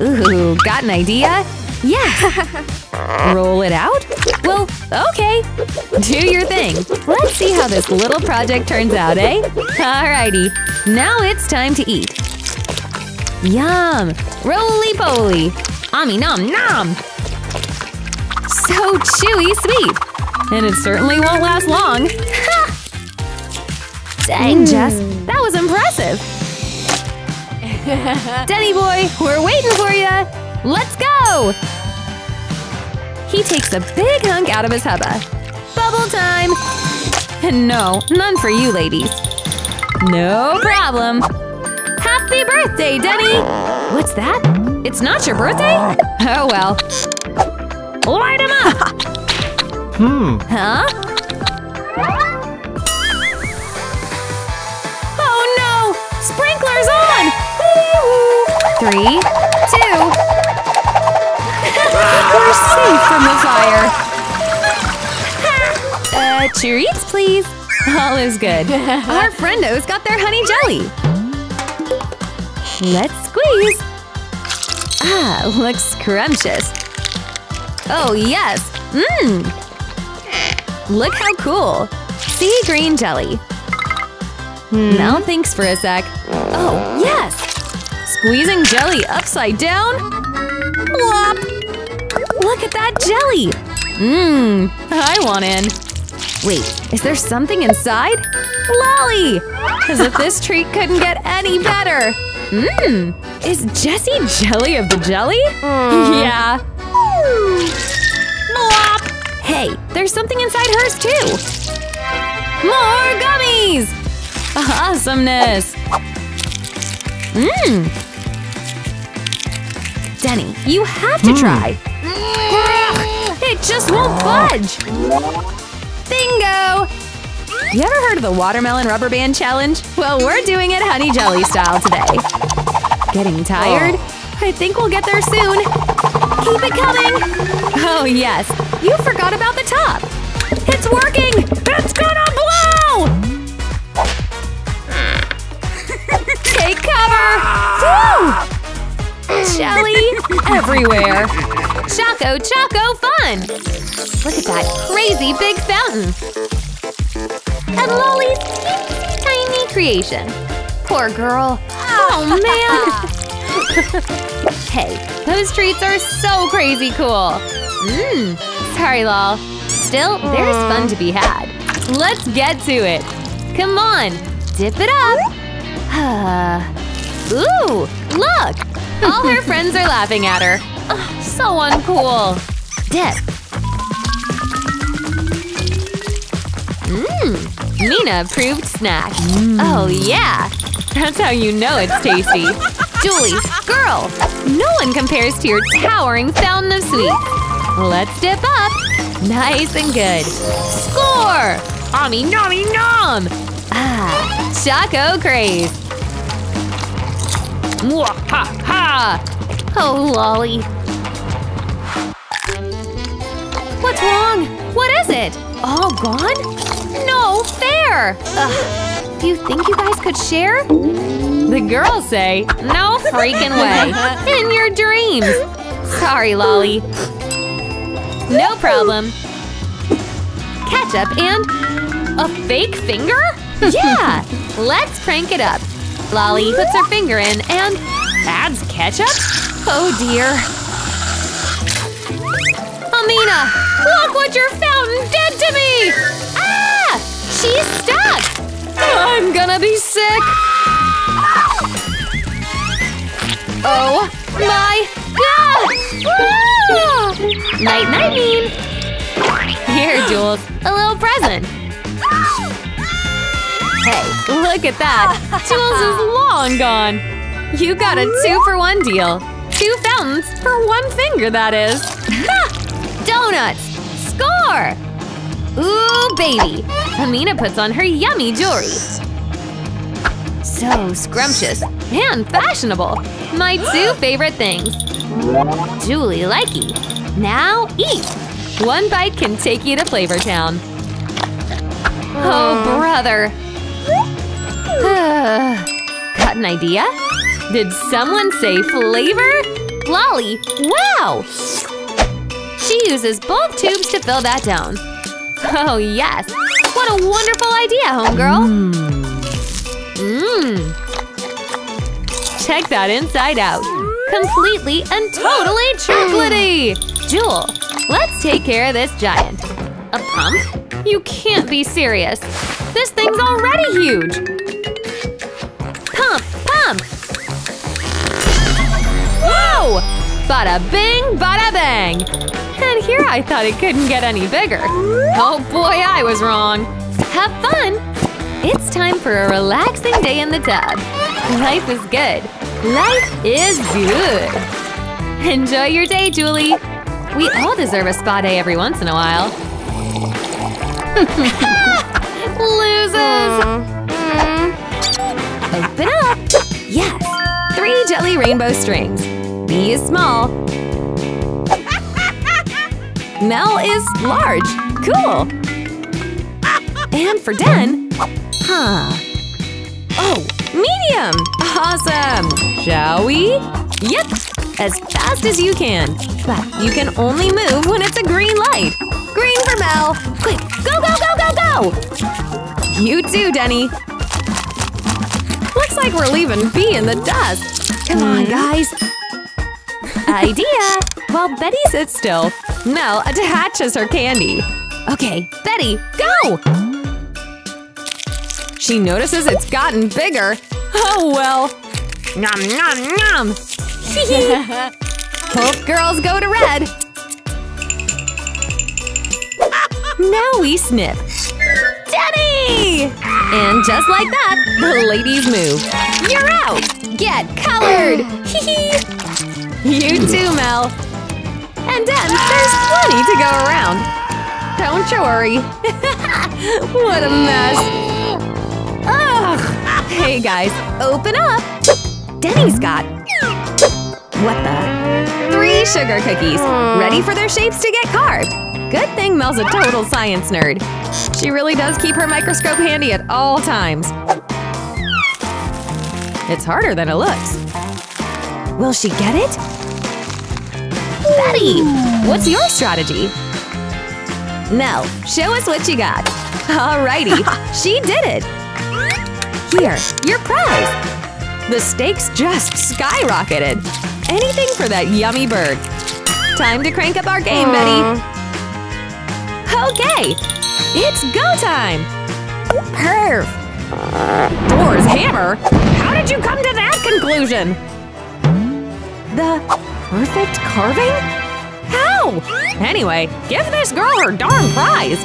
Ooh, got an idea? Yeah! Roll it out? Well, okay! Do your thing! Let's see how this little project turns out, eh? Alrighty! Now it's time to eat! Yum! Roly-poly! Omni nom nom! So chewy sweet! And it certainly won't last long! Ha! Dang, Jess! That was impressive! Denny boy, we're waiting for ya! Let's go! He takes a big hunk out of his hubba! Bubble time! And no, none for you ladies! No problem! Happy birthday, Denny! What's that? It's not your birthday? Oh well. Light 'em up! Huh? Oh no! Sprinklers on! Three, two… We're safe from the fire! Churritos, please! All is good! Our friendos got their honey jelly! Let's squeeze! Ah, looks scrumptious! Oh yes! Mmm! Look how cool! Sea green jelly! Mel thinks for a sec… Oh, yes! Squeezing jelly upside down… Plop! Look at that jelly! Mmm! I want in! Wait, is there something inside? Lolly! As if this treat couldn't get any better! Mmm! Is Jessie jelly of the jelly? Yeah! Blop! Hey, there's something inside hers too! More gummies! Awesomeness! Mmm! Denny, you have to try! It just won't budge! Bingo! You ever heard of the watermelon rubber band challenge? Well, we're doing it honey jelly style today! Getting tired? I think we'll get there soon! Keep it coming! Oh yes, you forgot about the top! It's working! It's gonna blow! Take cover! Woo! Jelly everywhere! Choco, choco fun! Look at that crazy big fountain! And Loli's tiny creation! Poor girl! Oh man! Hey, those treats are so crazy cool! Mmm, sorry Lol. Still, there's fun to be had. Let's get to it! Come on, dip it up! Ooh, look! All her friends are laughing at her. Oh, so uncool! Dip! Mmm, Nina-approved snack. Oh yeah! That's how you know it's tasty. Julie, girl! No one compares to your towering fountain of sweets! Let's dip up! Nice and good! Score! Omni nommy nom! Ah, Choco craze! Mwahaha! Oh, Loli! What's wrong? What is it? All gone? No fair! Ugh. You think you guys could share? The girls say, no freaking way! In your dreams! Sorry, Loli. No problem. Ketchup and… a fake finger? Yeah! Let's crank it up. Loli puts her finger in and… adds ketchup? Oh dear. Amina! Look what your fountain did to me! Ah! She's stuck! I'm gonna be sick! Oh my God! Night night mean! Here, Jules, a little present! Hey, look at that! Jules is long gone! You got a 2-for-1 deal! 2 fountains for 1 finger, that is! Ha! Donuts! Score! Ooh, baby! Amina puts on her yummy jewelry! So scrumptious and fashionable! My 2 favorite things! Julie likey! Now eat! 1 bite can take you to Flavor Town! Oh, brother! Got an idea? Did someone say flavor? Loli! Wow! She uses both tubes to fill that down! Oh yes! What a wonderful idea, homegirl! Mmm! Check that inside out! Completely and totally chocolatey! Jewel, let's take care of this giant. A pump? You can't be serious! This thing's already huge! Pump! Pump! Whoa! Bada bing, bada bang! And here I thought it couldn't get any bigger. Oh boy, I was wrong! Have fun! It's time for a relaxing day in the tub. Life is good. Life is good. Enjoy your day, Julie. We all deserve a spa day every once in a while. Losers! Open up! Yes! 3 jelly rainbow strings. B is small. Mel is large. Cool! And for Den… Oh! Medium! Awesome! Shall we? Yep! As fast as you can! But you can only move when it's a green light! Green for Mel! Quick! Go, go, go, go, go! You too, Denny! Looks like we're leaving B in the dust! Come on, guys! Idea! While Betty sits still, Mel attaches her candy! Okay, Betty, go! She notices it's gotten bigger! Oh well! Nom nom nom! Both girls go to red! Now we snip! Denny! And just like that, the ladies move! You're out! Get colored! You too, Mel! And then there's plenty to go around! Don't you worry! What a mess! Ugh! Hey guys, open up! Denny's got What the? 3 sugar cookies, ready for their shapes to get carved. Good thing Mel's a total science nerd. She really does keep her microscope handy at all times. It's harder than it looks. Will she get it? Betty! What's your strategy? Mel, show us what you got. Alrighty, she did it! Here, your prize! The stakes just skyrocketed! Anything for that yummy bird! Time to crank up our game, Betty! Okay! It's go time! Perf! Thor's hammer? How did you come to that conclusion? The perfect carving? How? Anyway, give this girl her darn prize!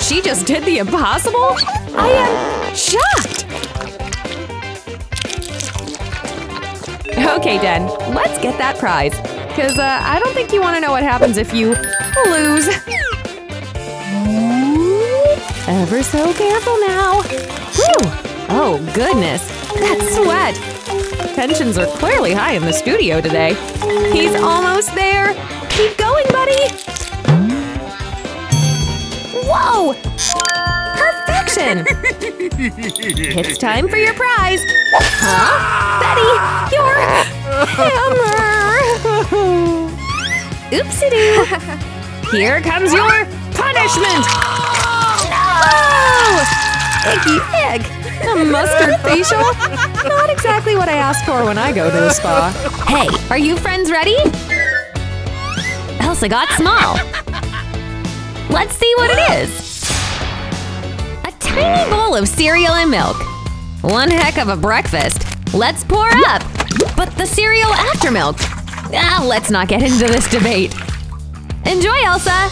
She just did the impossible? I am shocked! Okay, Den, let's get that prize. Cause I don't think you want to know what happens if you lose. Ever so careful now. Whew! Oh, goodness. That sweat. Tensions are clearly high in the studio today. He's almost there. Keep going, buddy. Whoa! Perfection! It's time for your prize! Huh? Betty! Your hammer! Oopsie-doo! Here comes your punishment! Whoa! Icky egg! A mustard facial? Not exactly what I asked for when I go to the spa. Hey, are you friends ready? Elsa got small! Let's see what it is! A tiny bowl of cereal and milk. One heck of a breakfast. Let's pour up! But the cereal after milk? Let's not get into this debate. Enjoy, Elsa!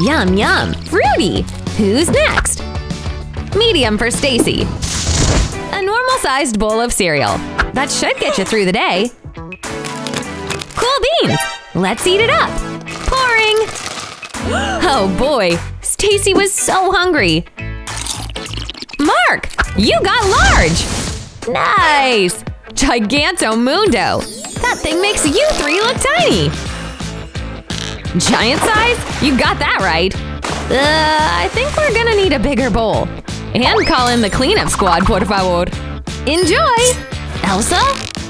Yum, yum! Fruity! Who's next? Medium for Stacy. A normal-sized bowl of cereal. That should get you through the day. Cool beans! Let's eat it up! Pouring! Oh boy, Stacy was so hungry! Mark! You got large! Nice! Gigantomundo! That thing makes you 3 look tiny! Giant size? You got that right! I think we're gonna need a bigger bowl. And call in the cleanup squad, por favor! Enjoy! Elsa?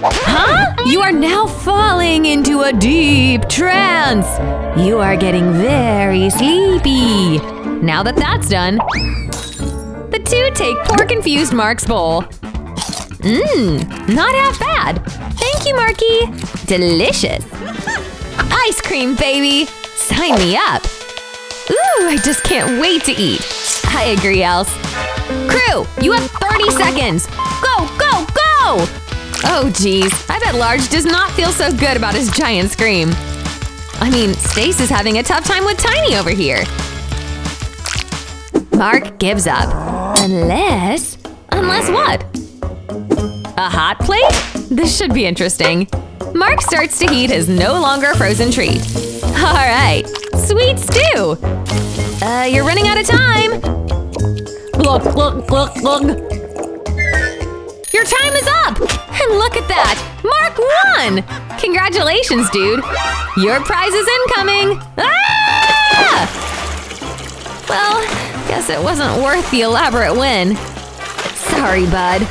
Huh? You are now falling into a deep trance! You are getting very sleepy! Now that that's done… The two take poor confused Mark's bowl. Not half bad! Thank you, Marky! Delicious! Ice cream, baby! Sign me up! Ooh, I just can't wait to eat! I agree, Els! Crew! You have 30 seconds! Go, go, go! Oh geez, I bet Large does not feel so good about his giant scream. I mean, Stace is having a tough time with Tiny over here. Mark gives up. Unless… Unless what? A hot plate? This should be interesting. Mark starts to heat his no longer frozen treat. Alright, sweet stew! You're running out of time! Glug, glug, glug, glug! Your time is up! And look at that! Mark won! Congratulations, dude! Your prize is incoming! Ah! Well, guess it wasn't worth the elaborate win. Sorry, bud.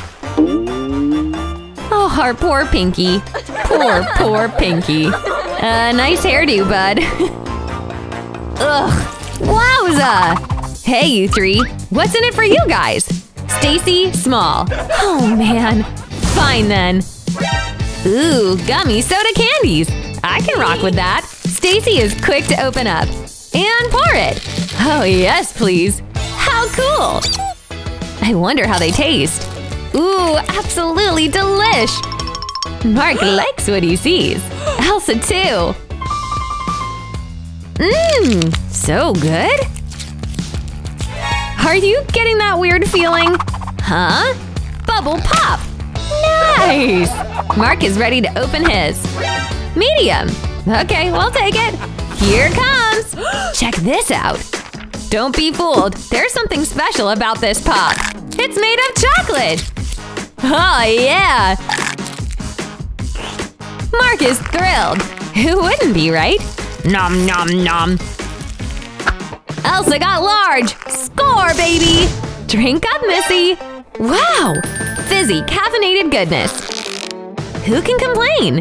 Oh, our poor Pinky. Poor, poor Pinky. Nice hairdo, bud. Ugh! Wowza! Hey, you 3! What's in it for you guys? Stacy, small. Oh man. Fine then. Ooh, gummy soda candies. I can rock with that. Stacy is quick to open up. And pour it. Oh yes, please. How cool. I wonder how they taste. Ooh, absolutely delish. Mark likes what he sees. Elsa too. Mmm, so good. Are you getting that weird feeling? Huh? Bubble pop! Nice! Mark is ready to open his. Medium! Okay, we'll take it! Here comes! Check this out! Don't be fooled! There's something special about this pop! It's made of chocolate! Oh yeah! Mark is thrilled! Who wouldn't be, right? Nom nom nom! Elsa got large! Score, baby! Drink up, Missy! Wow! Fizzy caffeinated goodness! Who can complain?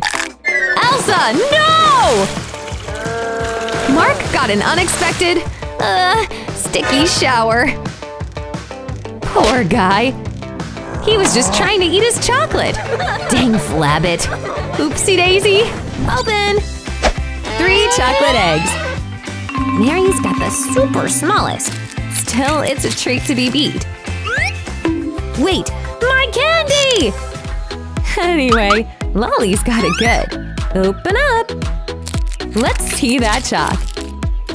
Elsa, no! Mark got an unexpected… sticky shower. Poor guy. He was just trying to eat his chocolate. Dang flabbit. Oopsie daisy. Open! 3 chocolate eggs. Mary's got the super smallest. Still, it's a treat to be beat. Wait! My candy! Anyway, Lolly's got it good. Open up! Let's see that chalk.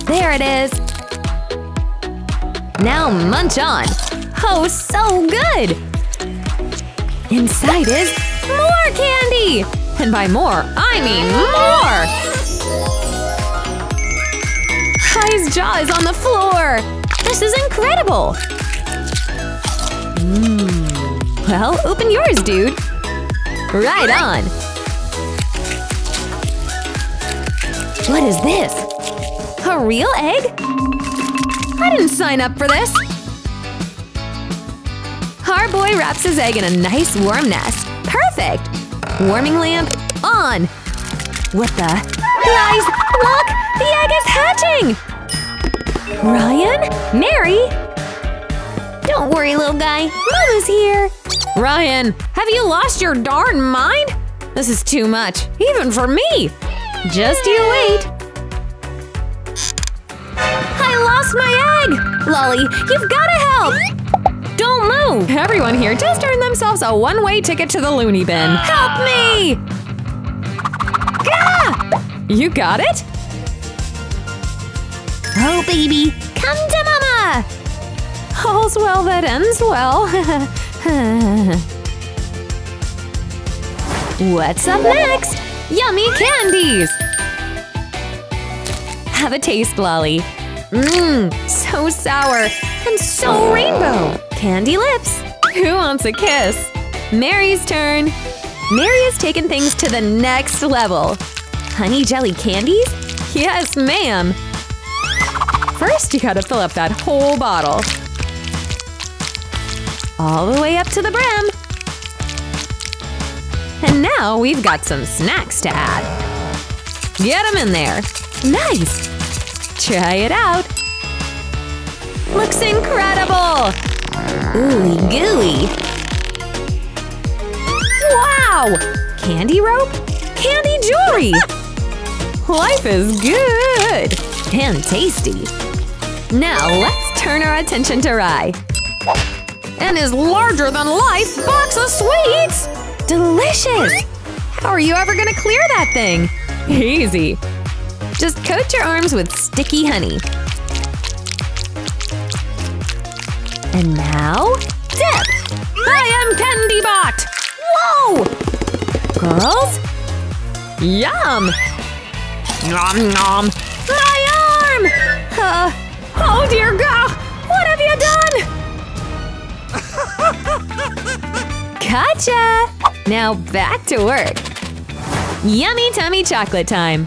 There it is. Now munch on! Oh, so good! Inside is more candy! And by more, I mean more! Kai's jaw is on the floor! This is incredible! Well, open yours, dude! Right on! What is this? A real egg? I didn't sign up for this! Our boy wraps his egg in a nice warm nest. Perfect! Warming lamp on! What the… Guys! Look! The egg is hatching! Ryan? Mary? Don't worry, little guy. Mama's here! Ryan, have you lost your darn mind? This is too much, even for me! Just you wait! I lost my egg! Lolly, you've gotta help! Don't move! Everyone here just earned themselves a one-way ticket to the loony bin. Help me! Gah! You got it? Oh, baby! Come to mama! All's well that ends well. What's up next? Yummy candies! Have a taste, Lolly. So sour and so rainbow! Candy lips! Who wants a kiss? Mary's turn! Mary has taken things to the next level! Honey jelly candies? Yes, ma'am! First, you gotta fill up that whole bottle. All the way up to the brim! And now we've got some snacks to add. Get them in there! Nice! Try it out! Looks incredible! Ooey gooey! Wow! Candy rope? Candy jewelry! Life is good! And tasty! Now let's turn our attention to Rye! And his larger-than-life box of sweets! Delicious! How are you ever gonna clear that thing? Easy! Just coat your arms with sticky honey. And now… Dip! I am Candy Bot! Whoa! Girls? Yum! Nom nom! My arm! Oh dear God! What have you done? Gotcha! Now back to work! Yummy tummy chocolate time!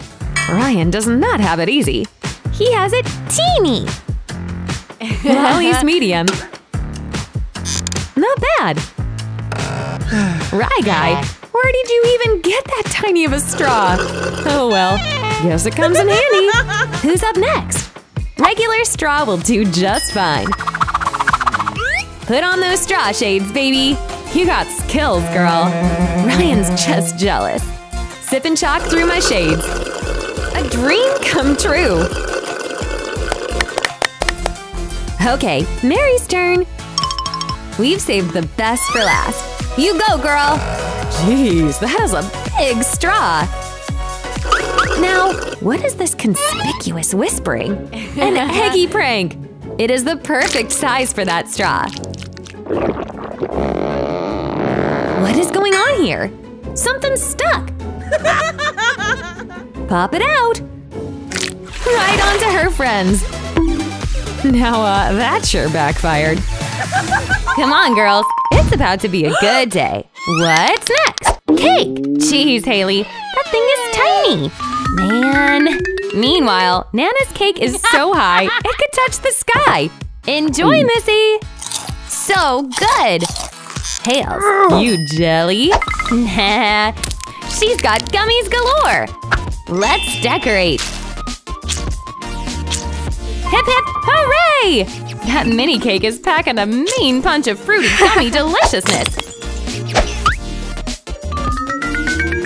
Ryan does not have it easy. He has it teeny! Lolly's medium. Not bad. Rye guy, where did you even get that tiny of a straw? Oh well, guess it comes in handy. Who's up next? Regular straw will do just fine. Put on those straw shades, baby! You got skills, girl. Ryan's just jealous. Sippin' chalk through my shades. A dream come true! Okay, Mary's turn! We've saved the best for last. You go, girl! Jeez, that is a big straw! Now, what is this conspicuous whispering? An eggy prank! It is the perfect size for that straw. What is going on here? Something's stuck! Pop it out! Right on to her friends! Now, that sure backfired. Come on, girls! It's about to be a good day! What's next? Cake! Jeez, Haley, that thing is tiny! Man! Meanwhile, Nana's cake is so high, it could touch the sky! Enjoy, Missy! So good! Tails, you jelly? Nah, she's got gummies galore! Let's decorate! Hip hip hooray! That mini cake is packing a mean punch of fruity gummy deliciousness!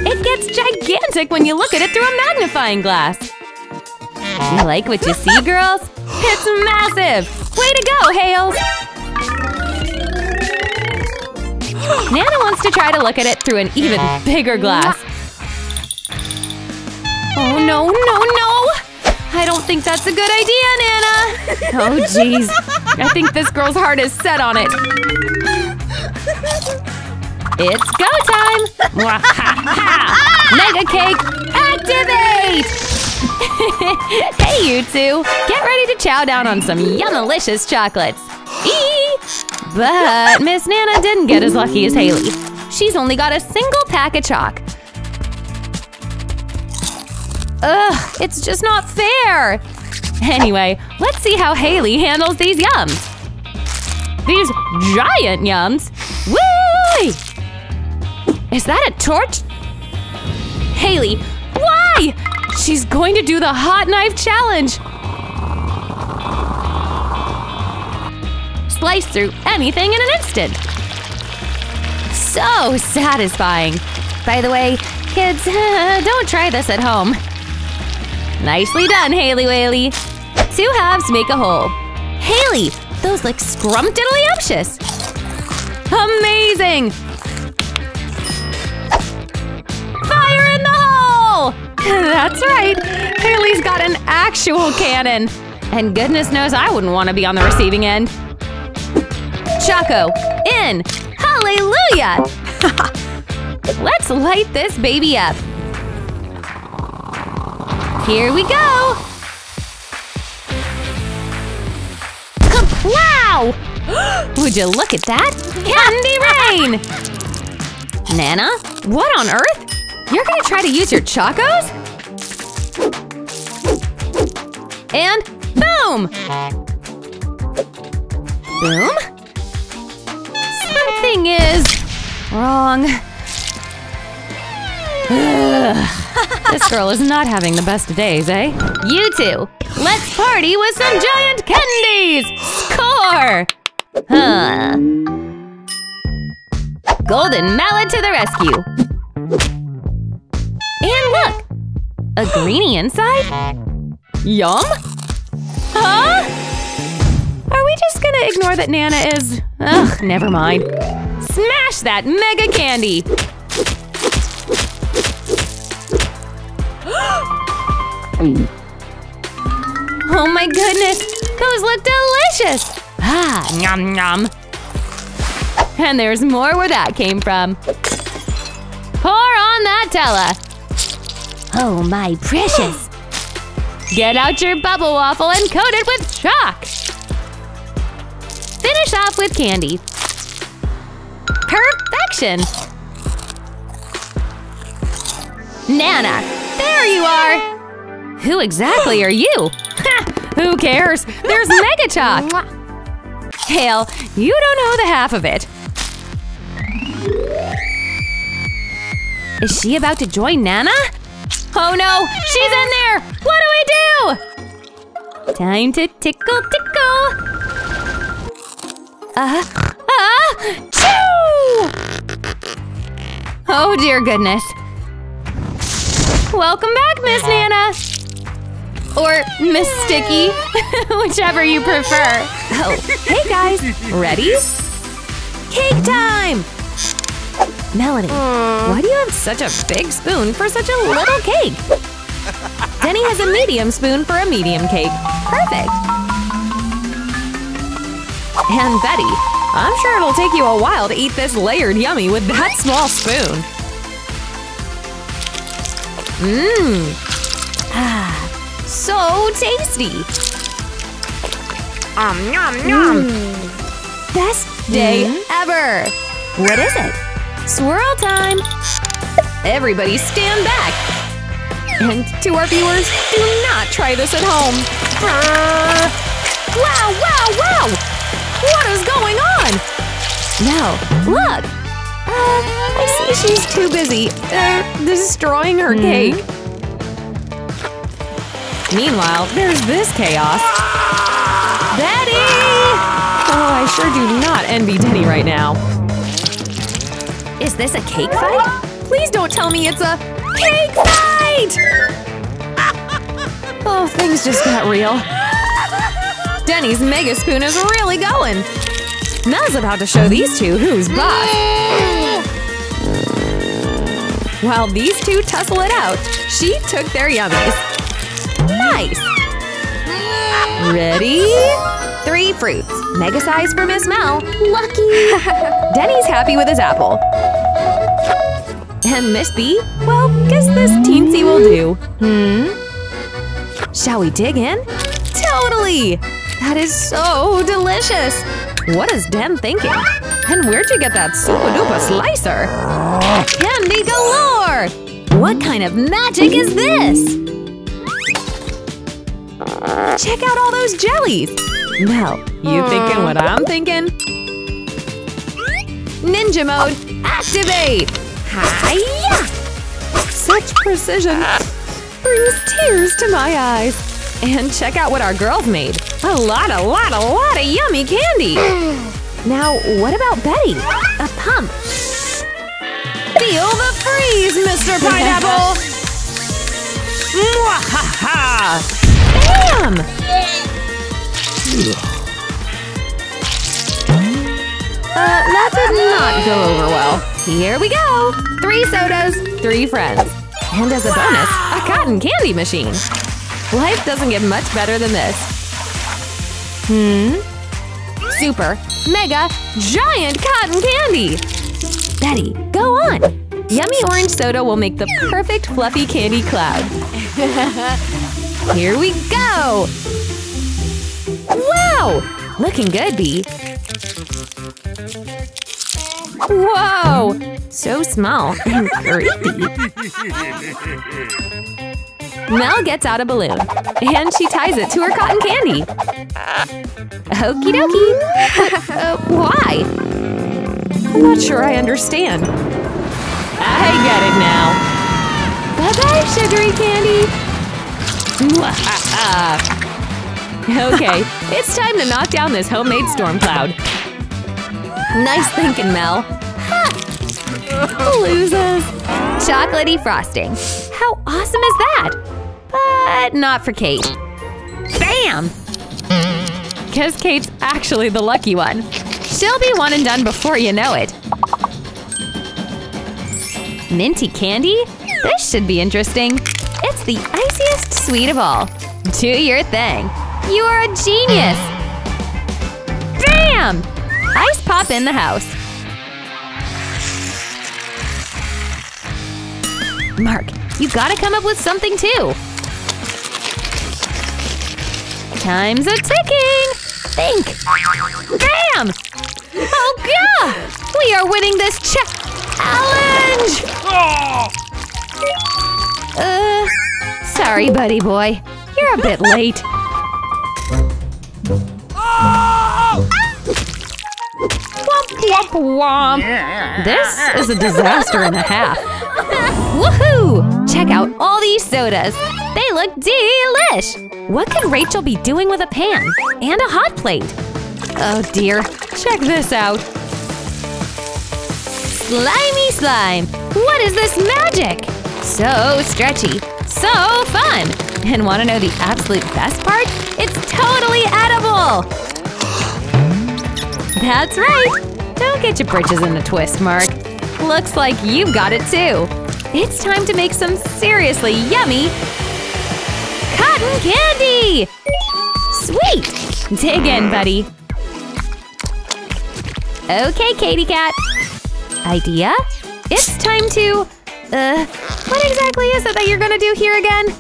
It gets gigantic when you look at it through a magnifying glass! You like what you see, girls? It's massive! Way to go, Hales! Nana wants to try to look at it through an even bigger glass. Oh no, no, no! I don't think that's a good idea, Nana! Oh jeez, I think this girl's heart is set on it. It's go time! Mega cake, activate! Hey, you two! Get ready to chow down on some yummalicious chocolates! Eee! But Miss Nana didn't get as lucky as Haley. She's only got a single pack of chalk. Ugh, it's just not fair! Anyway, let's see how Haley handles these yums! These giant yums! Woo! Is that a torch? Haley, why? She's going to do the hot knife challenge! Slice through anything in an instant! So satisfying! By the way, kids, don't try this at home. Nicely done, Haley Whaley! Two halves make a whole. Haley, those look scrumptiddlyumptious! Amazing! Fire in the hole! That's right! Haley's got an actual cannon! And goodness knows I wouldn't want to be on the receiving end! Choco! In! Hallelujah! Let's light this baby up! Here we go! Kaplow! Would you look at that? Candy rain! Nana, what on earth? You're gonna try to use your chocos? And boom! Boom? Something is… wrong. This girl is not having the best of days, eh? You two, let's party with some giant candies! Score! Huh. Golden Mallet to the rescue! And look! A greenie inside? Yum? Huh? Are we just gonna ignore that Nana is… ugh, never mind. Smash that mega candy! Oh my goodness! Those look delicious! Ah, nom nom! And there's more where that came from. Pour on that Tella! Oh, my precious! Get out your bubble waffle and coat it with chalk! Finish off with candy! Perfection! Nana, there you are! Who exactly are you? Ha! Who cares? There's mega chalk! Hale, you don't know the half of it! Is she about to join Nana? Oh no! She's in there! What do we do? Time to tickle, tickle! Choo! Oh dear goodness! Welcome back, Miss Nana! Or Miss Sticky, whichever you prefer. Oh, hey guys! Ready? Cake time! Melanie, why do you have such a big spoon for such a little cake? Denny has a medium spoon for a medium cake. Perfect! And Betty, I'm sure it'll take you a while to eat this layered yummy with that small spoon. Mmm! Ah, so tasty! Yum, yum! Best day ever! What is it? Swirl time! Everybody stand back! And to our viewers, do not try this at home! Wow, wow, wow! What is going on? No, look! I see she's too busy destroying her cake. Meanwhile, there's this chaos. Betty! Oh, I sure do not envy Denny right now. Is this a cake fight? Please don't tell me it's a cake fight! Oh, things just got real. Denny's mega spoon is really going. Mel's about to show these two who's boss. While these two tussle it out, she took their yummies. Nice! Ready? 3 fruits. Mega size for Miss Mel. Lucky! Denny's happy with his apple. And Miss B? Well, guess this teensy will do. Shall we dig in? Totally! That is so delicious! What is Den thinking? And where'd you get that super-duper slicer? Candy galore! What kind of magic is this? Check out all those jellies! Mel, you thinking what I'm thinking? Ninja mode, activate! Hi-ya! Such precision brings tears to my eyes. And check out what our girls made! A lot of yummy candy! Now, what about Betty? A pump! Feel the freeze, Mr. Pineapple! Mwahaha! Bam! That did not go over well. Here we go! 3 sodas, 3 friends. And as a bonus, a cotton candy machine! Life doesn't get much better than this. Super, mega, giant cotton candy! Betty, go on! Yummy orange soda will make the perfect fluffy candy cloud. Here we go! Wow! Looking good, Bee. Whoa! So small and creepy. Mel gets out a balloon, and she ties it to her cotton candy. Okie dokie! Why? I'm not sure I understand. I get it now. Bye-bye, sugary candy! Okay, it's time to knock down this homemade storm cloud. Nice thinking, Mel. Losers! Chocolatey frosting. How awesome is that? But not for Kate. Bam! Because Kate's actually the lucky one. She'll be one and done before you know it. Minty candy? This should be interesting. It's the iciest sweet of all. Do your thing. You are a genius! Bam! Ice pop in the house. Mark, you gotta come up with something too. Time's a-ticking! Think! Bam! Oh, yeah! We are winning this challenge! Sorry, buddy boy. You're a bit late. Womp, womp, womp. This is a disaster and a half. Woohoo! Check out all these sodas. They look delish! What could Rachel be doing with a pan? And a hot plate? Oh dear, check this out! Slimy slime! What is this magic? So stretchy, so fun! And wanna know the absolute best part? It's totally edible! That's right! Don't get your britches in a twist, Mark. Looks like you've got it too! It's time to make some seriously yummy cotton candy! Sweet! Dig in, buddy! Okay, Katy Cat! Idea? It's time to… what exactly is it that you're gonna do here again?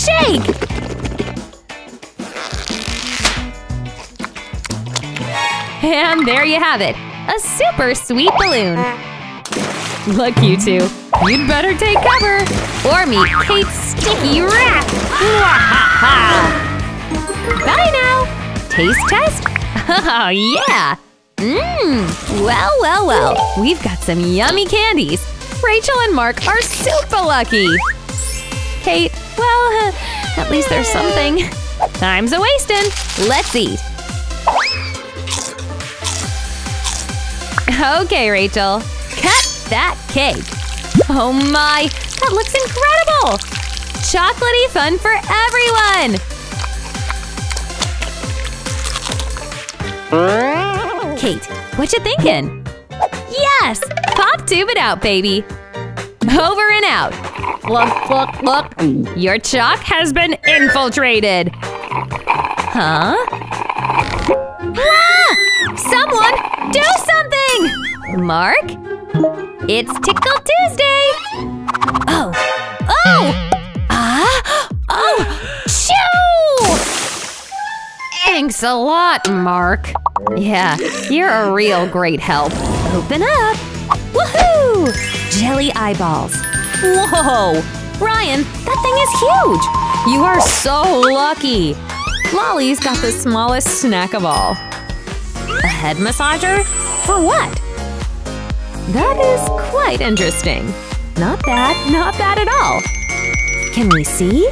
Shake! And there you have it! A super sweet balloon! Look, you two. You'd better take cover! Or meet Kate's sticky wrap! Bye now! Taste test? Oh, yeah! Mmm! Well, well, well! We've got some yummy candies! Rachel and Mark are super lucky! Kate, well, at least there's something. Time's a-wastin'! Let's eat! Okay, Rachel. Cut that cake! Oh my! That looks incredible! Chocolatey fun for everyone! Kate, what you thinking? Yes! Pop tube it out, baby! Over and out! Look, look, look! Your chalk has been infiltrated! Huh? Ah! Someone! Do something! Mark? It's Tickle Tuesday! Oh! Oh! Ah! Oh! Shoo! Thanks a lot, Mark. Yeah, you're a real great help. Open up! Woohoo! Jelly eyeballs. Whoa! Ryan, that thing is huge! You are so lucky! Lolly's got the smallest snack of all. A head massager? For what? That is quite interesting. Not bad at all. Can we see?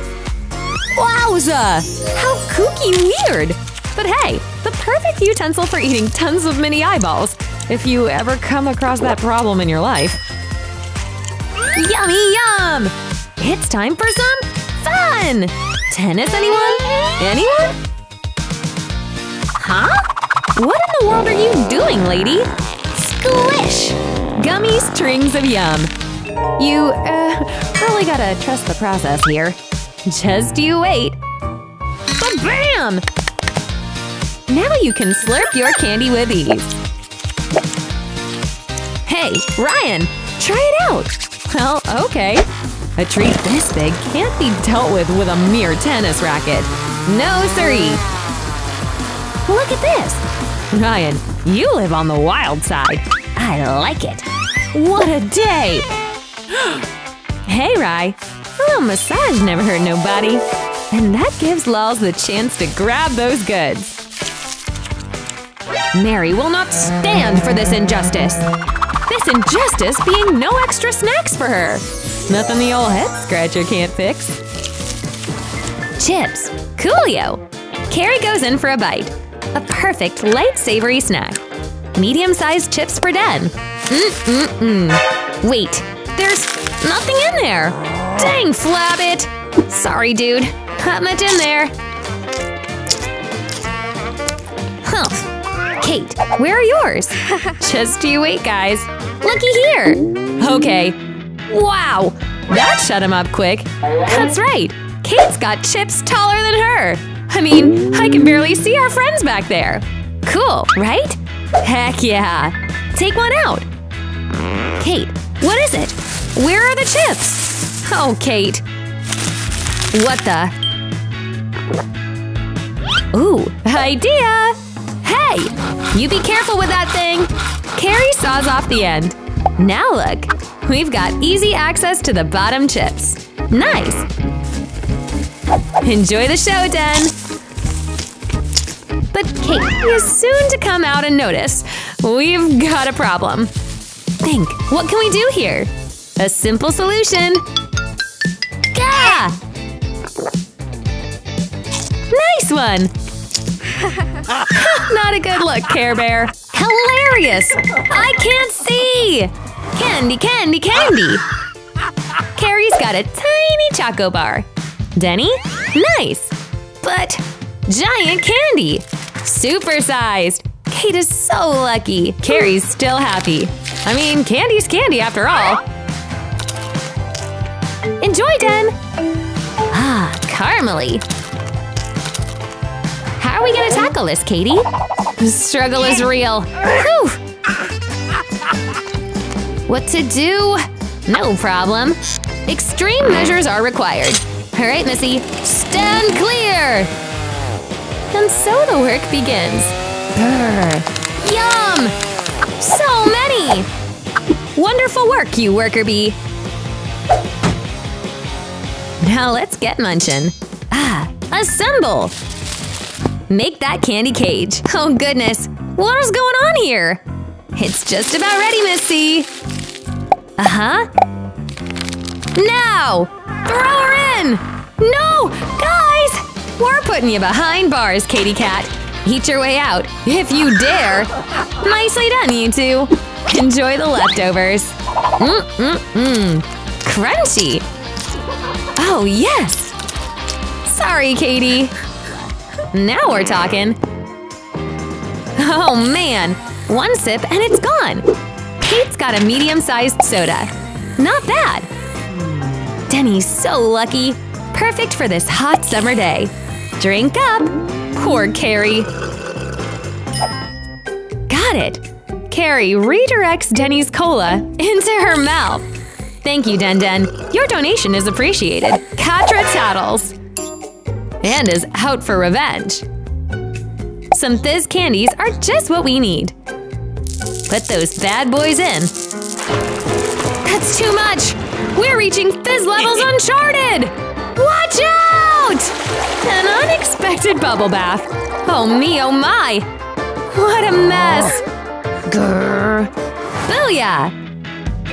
Wowza! How kooky weird! But hey, the perfect utensil for eating tons of mini eyeballs, if you ever come across that problem in your life. Yummy yum! It's time for some fun! Tennis, anyone? Anyone? Huh? What in the world are you doing, lady? Squish! Gummy strings of yum. You, really gotta trust the process here. Just you wait. Ba-bam! Now you can slurp your candy with ease. Hey, Ryan! Try it out! Well, okay. A treat this big can't be dealt with a mere tennis racket. No siree! Look at this! Ryan, you live on the wild side. I like it. What a day! Hey, Rye. A little massage never hurt nobody. And that gives Lols the chance to grab those goods. Mary will not stand for this injustice. This injustice being no extra snacks for her. Nothing the old head scratcher can't fix. Chips. Coolio. Carrie goes in for a bite. A perfect light savory snack. Medium-sized chips per den. Wait, there's nothing in there! Dang, flabbit! Sorry, dude. Not much in there. Huh. Kate, where are yours? Just you wait, guys. Looky here! Okay. Wow! That shut him up quick. That's right! Kate's got chips taller than her! I mean, I can barely see our friends back there. Cool, right? Heck yeah! Take one out! Kate, what is it? Where are the chips? Oh, Kate. What the? Ooh, idea! Hey! You be careful with that thing! Carrie saws off the end. Now look! We've got easy access to the bottom chips. Nice! Enjoy the show, Den! But Kate is soon to come out and notice. We've got a problem. Think, what can we do here? A simple solution. Gah! Nice one! Not a good look, Care Bear. Hilarious! I can't see! Candy, candy, candy! Carrie's got a tiny choco bar. Denny? Nice! But giant candy! Supersized! Kate is so lucky! Carrie's still happy. I mean, candy's candy after all. Enjoy, Den! Ah, caramely! How are we gonna tackle this, Katie? The struggle is real. Whew! What to do? No problem. Extreme measures are required. Alright, Missy, stand clear! And so the work begins. Brr. Yum! So many! Wonderful work, you worker bee! Now let's get munchin'. Ah, assemble! Make that candy cage. Oh goodness, what is going on here? It's just about ready, Missy! Uh-huh. Now! Throw her in! No! Guys! We're putting you behind bars, Katy Cat. Eat your way out, if you dare! Nicely done, you two! Enjoy the leftovers. Crunchy! Oh, yes! Sorry, Katy. Now we're talking. Oh, man! One sip and it's gone! Kate's got a medium-sized soda. Not bad! Denny's so lucky! Perfect for this hot summer day. Drink up! Poor Carrie. Got it! Carrie redirects Denny's cola into her mouth. Thank you, Den Den. Your donation is appreciated. Katra Tattles! And is out for revenge. Some Fizz candies are just what we need. Put those bad boys in. That's too much! We're reaching Fizz levels uncharted! Watch out! An unexpected bubble bath. Oh me, oh my! What a mess! Grrr. Booyah!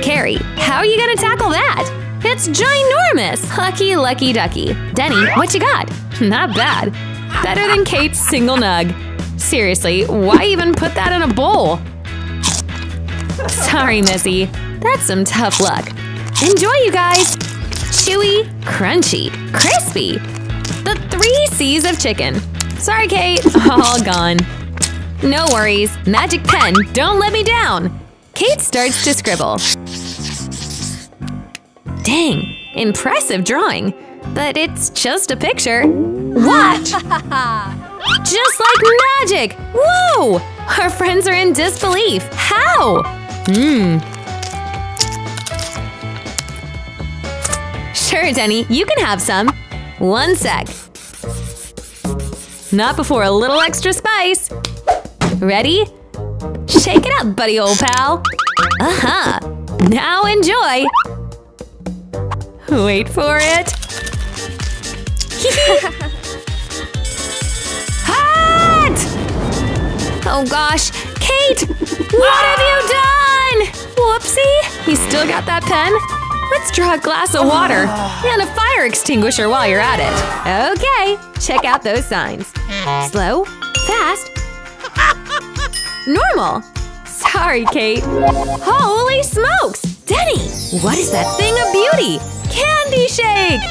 Carrie, how are you gonna tackle that? It's ginormous! Lucky, lucky ducky. Denny, what you got? Not bad. Better than Kate's single nug. Seriously, why even put that in a bowl? Sorry, Missy. That's some tough luck. Enjoy, you guys! Chewy, crunchy, crispy! The 3 C's of chicken. Sorry, Kate. All gone. No worries. Magic pen, don't let me down! Kate starts to scribble. Dang, impressive drawing. But it's just a picture. What? Just like magic! Whoa! Our friends are in disbelief. How? Sure, Denny, you can have some. One sec. Not before a little extra spice. Ready? Shake it up, buddy old pal. Uh-huh. Now enjoy. Wait for it. Hot! Oh gosh, Kate! What have you done? Whoopsie! You still got that pen? Let's draw a glass of water and a fire extinguisher while you're at it. Okay, check out those signs. Slow, fast, normal. Sorry, Kate. Holy smokes! Denny! What is that thing of beauty? Candy shake!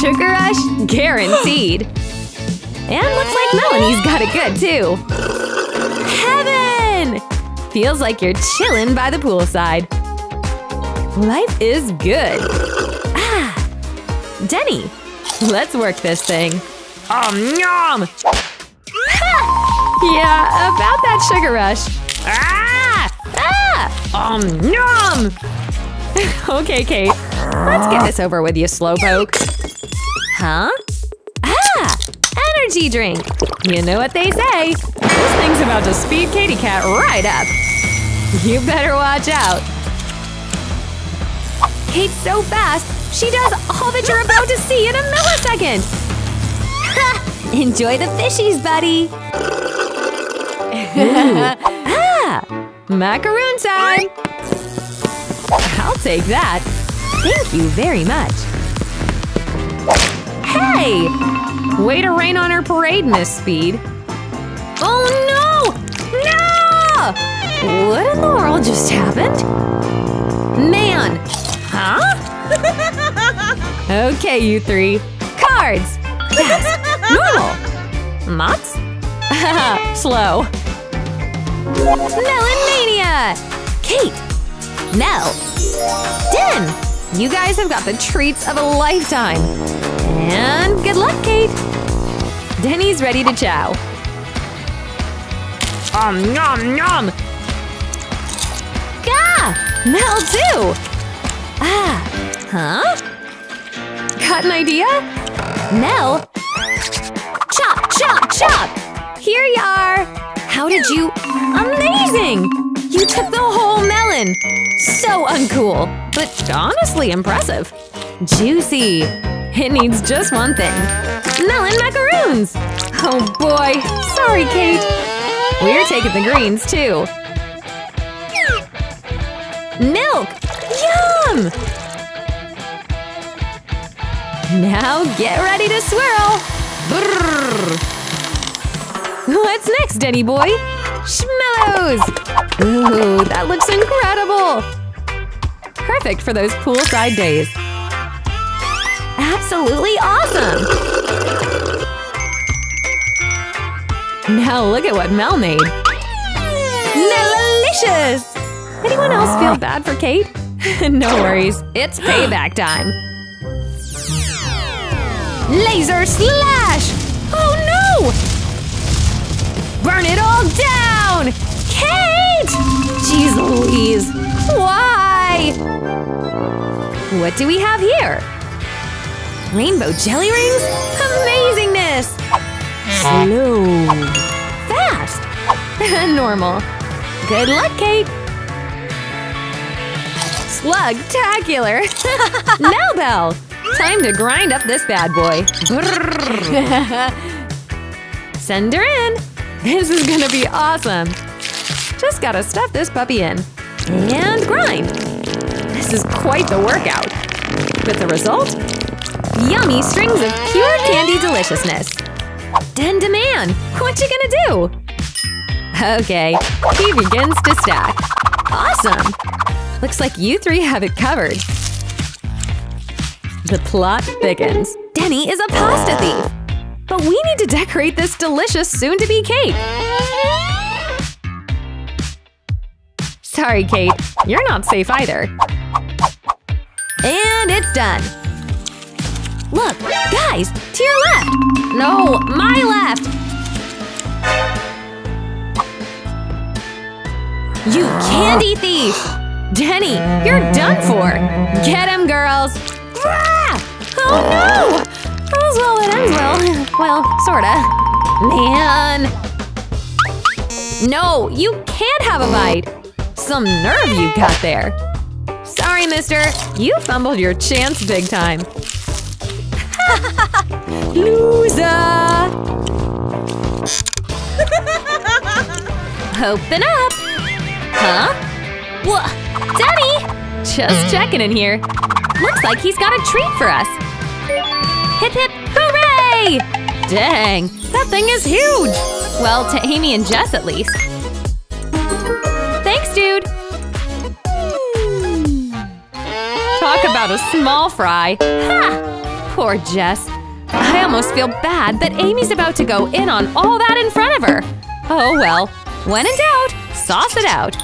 Sugar rush guaranteed. And looks like Melanie's got it good, too. Heaven! Feels like you're chillin' by the poolside. Life is good. Ah! Denny, let's work this thing. Yum! Yeah, about that sugar rush. Ah! Ah! Yum! Okay, Kate. Let's get this over with, you slowpoke. Huh? Ah! Energy drink! You know what they say. This thing's about to speed Katy Cat right up. You better watch out. Kate's so fast, she does all that you're about to see in a millisecond. Ha! Enjoy the fishies, buddy. Ah! Macaroon time! I'll take that. Thank you very much. Hey! Way to rain on her parade, Miss Speed. Oh no! No! What in the world just happened? Man! Huh? Okay, you three. Cards! Yes! Normal! Mops? Slow. Melon Mania! Kate! Mel! Den! You guys have got the treats of a lifetime! And good luck, Kate! Denny's ready to chow. Nom nom! Gah! Mel too! Ah! Huh? Got an idea? Mel? Chop, chop, chop! Here you are! How did you… Amazing! You took the whole melon! So uncool, but honestly impressive. Juicy. It needs just one thing. Melon macaroons! Oh boy, sorry Kate. We're taking the greens too. Milk! Yum! Now get ready to swirl! Brrr. What's next, Denny boy? Schmellows! Ooh, that looks incredible! Perfect for those poolside days. Absolutely awesome! Now look at what Mel made! Delicious! Anyone else feel bad for Kate? No worries, it's payback time! Laser slash! Oh no! Burn it all down! Kate! Jeez Louise! Why? What do we have here? Rainbow jelly rings? Amazingness! Slow. Fast. Normal. Good luck, Kate. Slugtacular. Now, Belle. Time to grind up this bad boy. Send her in. This is gonna be awesome. Just gotta stuff this puppy in. And grind. This is quite the workout. With the result? Yummy strings of pure candy deliciousness. Den-de-man, what you gonna do? Okay, he begins to stack. Awesome! Looks like you three have it covered. The plot thickens. Denny is a pasta thief! But we need to decorate this delicious soon-to-be cake! Sorry, Kate. You're not safe either. And it's done! Look! Guys! To your left! No! My left! You candy thief! Denny! You're done for! Get him, girls! Oh no! All's well that ends well. Well, sorta. Man! No! You can't have a bite! Some nerve you got there! Sorry, mister! You fumbled your chance big time! Loser! Open up! Huh? What? Denny! Just checking in here. Looks like he's got a treat for us! Hip hip hooray! Dang, that thing is huge! Well, to Amy and Jess at least. Thanks, dude! Talk about a small fry! Ha! Poor Jess. I almost feel bad that Amy's about to go in on all that in front of her. Oh well, when in doubt, sauce it out.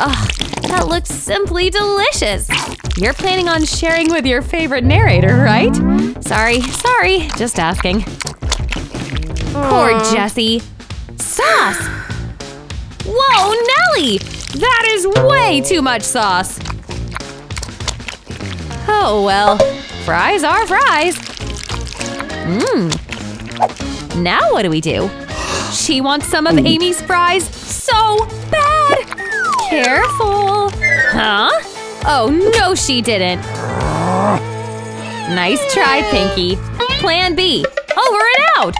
Oh, that looks simply delicious! You're planning on sharing with your favorite narrator, right? Sorry, just asking. Poor Jessie. Sauce! Whoa, Nelly! That is way too much sauce! Oh well, fries are fries! Mmm. Now what do we do? She wants some of Amy's fries so bad! Careful! Huh? Oh, no she didn't! Nice try, Pinky. Plan B. Over and out!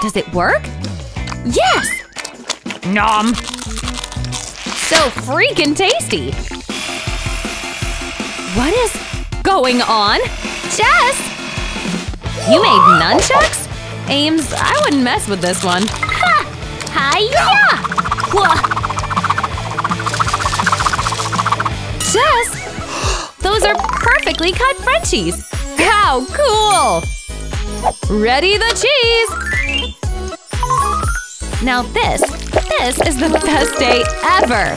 Does it work? Yes! Nom! So freaking tasty! What is going on? Jess! You made nunchucks? Ames, I wouldn't mess with this one. Ha! Hi-ya! Jess! Those are perfectly cut Frenchies! How cool! Ready the cheese! Now this is the best day ever!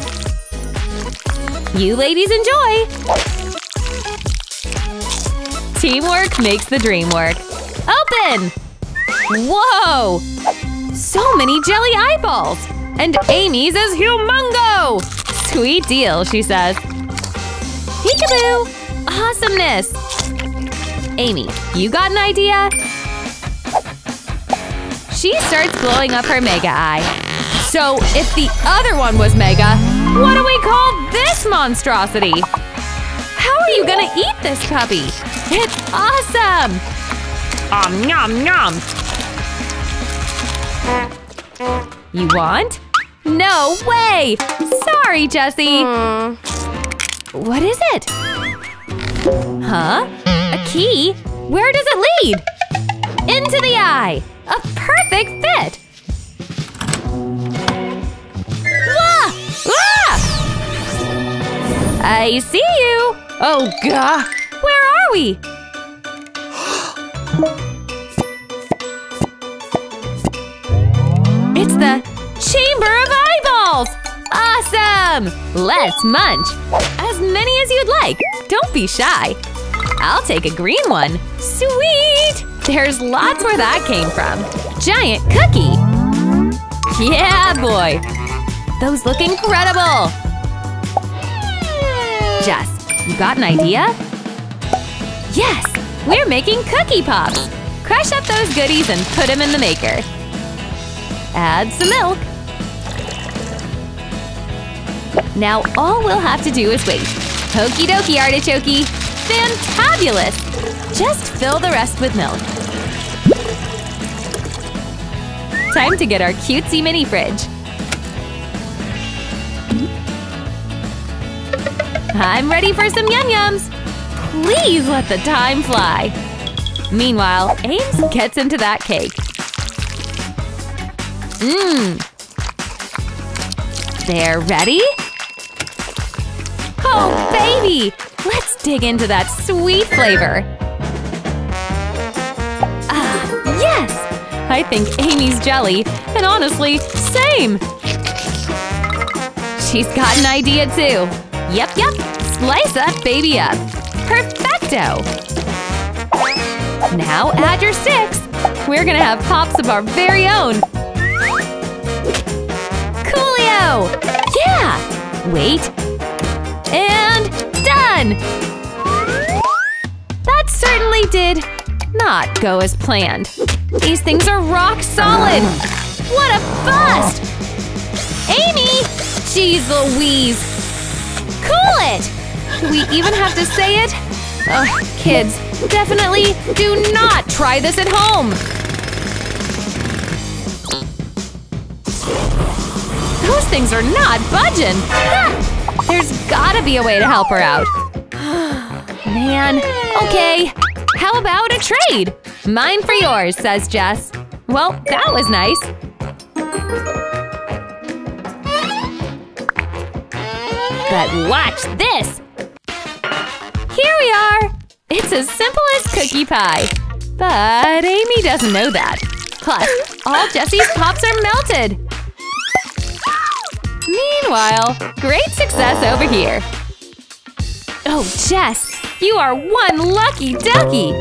You ladies enjoy! Teamwork makes the dream work. Open! Whoa! So many jelly eyeballs! And Amy's is humongo! Sweet deal, she says. Peekaboo! Awesomeness! Amy, you got an idea? she starts blowing up her mega eye. So if the other one was mega, what do we call this monstrosity? How are you gonna eat this puppy? It's awesome! Nom nom! You want? No way! Sorry, Jessie! What is it? Huh? A key? Where does it lead? Into the eye! A perfect fit! Wah! Ah! I see you! Oh, God! Where are we? It's the Chamber of Eyeballs! Awesome! Let's munch! As many as you'd like. Don't be shy. I'll take a green one. Sweet! There's lots where that came from. Giant cookie! Yeah, boy! Those look incredible! Jess, you got an idea? Yes! We're making cookie pops! Crush up those goodies and put them in the maker. Add some milk. Now all we'll have to do is wait. Okie dokie, artichokey! Fantabulous! Just fill the rest with milk. Time to get our cutesy mini fridge. I'm ready for some yum-yums! Please let the time fly! Meanwhile, Ames gets into that cake. They're ready? Oh, baby! Let's dig into that sweet flavor! Ah, yes! I think Amy's jelly, and honestly, same! She's got an idea too! Yep, slice up baby up! Perfecto! Now add your sticks! We're gonna have pops of our very own! Coolio! Yeah! Wait… And… done! That certainly did not go as planned. These things are rock solid! What a bust! Amy! Jeez Louise! Cool it! Do we even have to say it? Ugh, kids, definitely do not try this at home! Those things are not budging! Ah! There's gotta be a way to help her out. Man, okay. How about a trade? Mine for yours, says Jess. Well, that was nice. But watch this! Here we are! It's as simple as cookie pie. But Amy doesn't know that. Plus, all Jessie's pops are melted. Meanwhile, great success over here! Oh, Jess! You are one lucky ducky!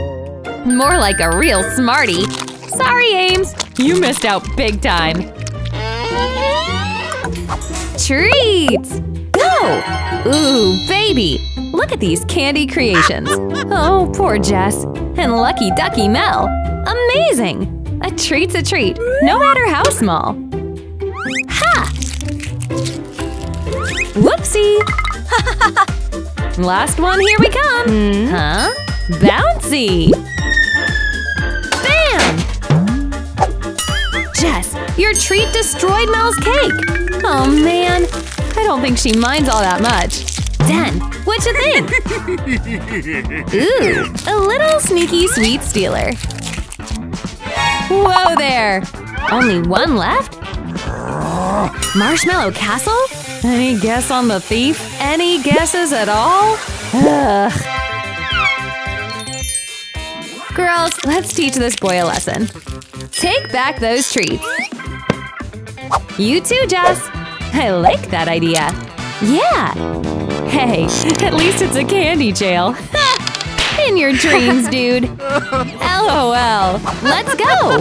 More like a real smarty! Sorry, Ames! You missed out big time! Treats! Go! Ooh, baby! Look at these candy creations! Oh, poor Jess! And lucky ducky Mel! Amazing! A treat's a treat, no matter how small! Ha! Whoopsie! Last one, here we come! Huh? Bouncy! Bam! Jess, your treat destroyed Mel's cake! Oh man, I don't think she minds all that much. Den, what you think? Ooh, a little sneaky sweet stealer. Whoa there! Only one left? Marshmallow Castle? Any guess on the thief? Any guesses at all? Ugh. Girls, let's teach this boy a lesson. Take back those treats. You too, Jess. I like that idea. Yeah. Hey, at least it's a candy jail. In your dreams, dude. LOL. Let's go.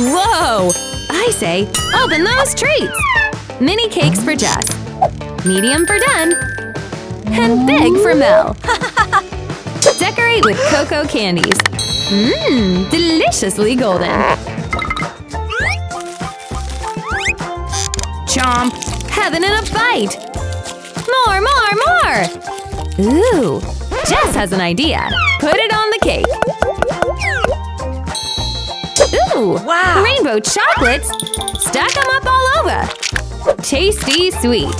Whoa. I say, open those treats. Mini cakes for Jess. Medium for Den. And big for Mel. Decorate with cocoa candies. Deliciously golden. Chomp! Having in a bite! More, more, more! Ooh! Jess has an idea! Put it on the cake! Ooh! Wow! Rainbow chocolates! Stack them up all over! Tasty sweet!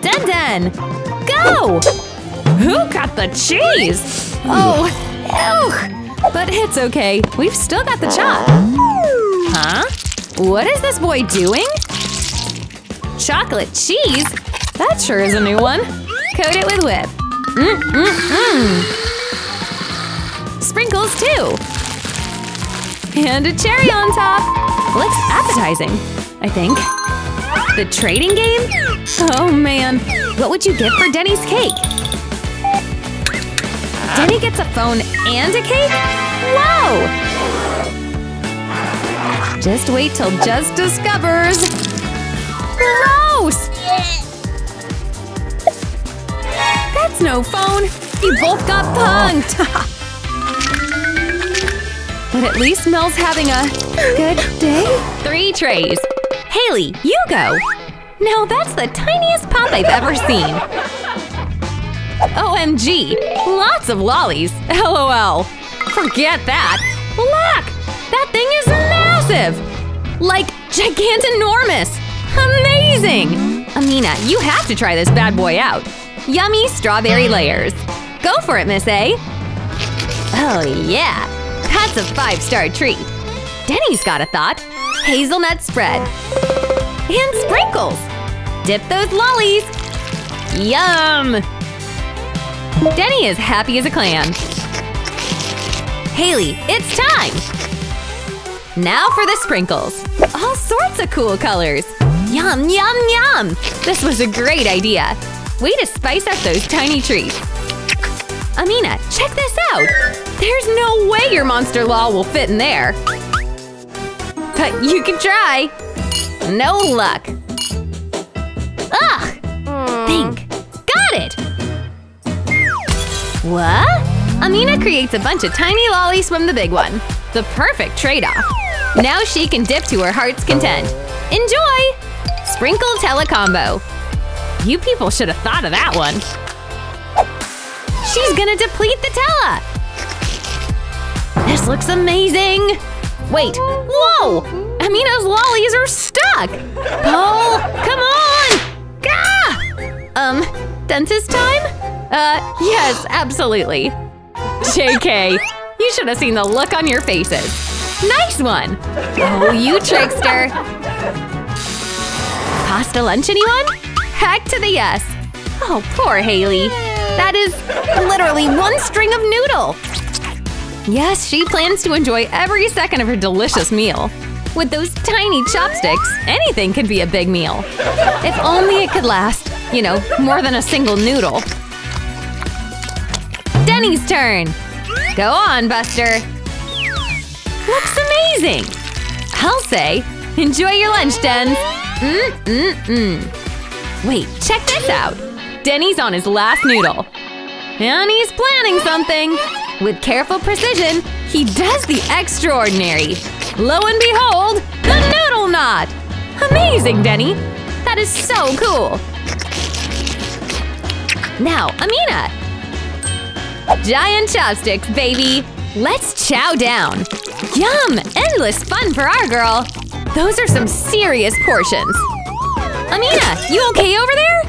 Dun dun! Go! Who got the cheese? Oh! Ew! But it's okay! We've still got the chop! Huh? What is this boy doing? Chocolate cheese? That sure is a new one! Coat it with whip! Sprinkles too! And a cherry on top! Looks appetizing, I think. The trading game? Oh man! What would you get for Denny's cake? Denny gets a phone and a cake? Whoa! Just wait till Jess discovers! Gross! That's no phone! You both got punked! But at least Mel's having a good day? 3 trays! Haley, you go! Now that's the tiniest pop I've ever seen! OMG! Lots of lollies! LOL! Forget that! Look! That thing is massive! Like, gigantinormous! Amazing! Amina, you have to try this bad boy out! Yummy strawberry layers! Go for it, Miss A! Oh yeah! That's a 5-star treat! Denny's got a thought! Hazelnut spread! And sprinkles! Dip those lollies! Yum! Denny is happy as a clam! Haley, it's time! Now for the sprinkles! All sorts of cool colors! Yum, yum, yum! This was a great idea! Way to spice up those tiny treats! Amina, check this out! There's no way your monster law will fit in there! But you can try! No luck! Ugh! Think! Got it! What? Amina creates a bunch of tiny lollies from the big one! The perfect trade-off! Now she can dip to her heart's content! Enjoy! Sprinkle telecombo! You people should have thought of that one! She's gonna deplete the Tella! This looks amazing! Wait! Whoa! Amina's lollies are stuck! Paul! Come on! Gah! Dentist time? Yes, absolutely! JK! You should have seen the look on your faces! Nice one! Oh, you trickster! Pasta lunch, anyone? Heck to the yes! Oh, poor Haley! That is literally 1 string of noodle! Yes, she plans to enjoy every second of her delicious meal. With those tiny chopsticks, anything could be a big meal. If only it could last, you know, more than a single noodle. Denny's turn! Go on, Buster! Looks amazing! I'll say, enjoy your lunch, Den! Wait, check this out! Denny's on his last noodle! And he's planning something! With careful precision, he does the extraordinary! Lo and behold, the noodle knot! Amazing, Denny! That is so cool! Now, Amina! Giant chopsticks, baby! Let's chow down! Yum! Endless fun for our girl! Those are some serious portions! Amina, you okay over there?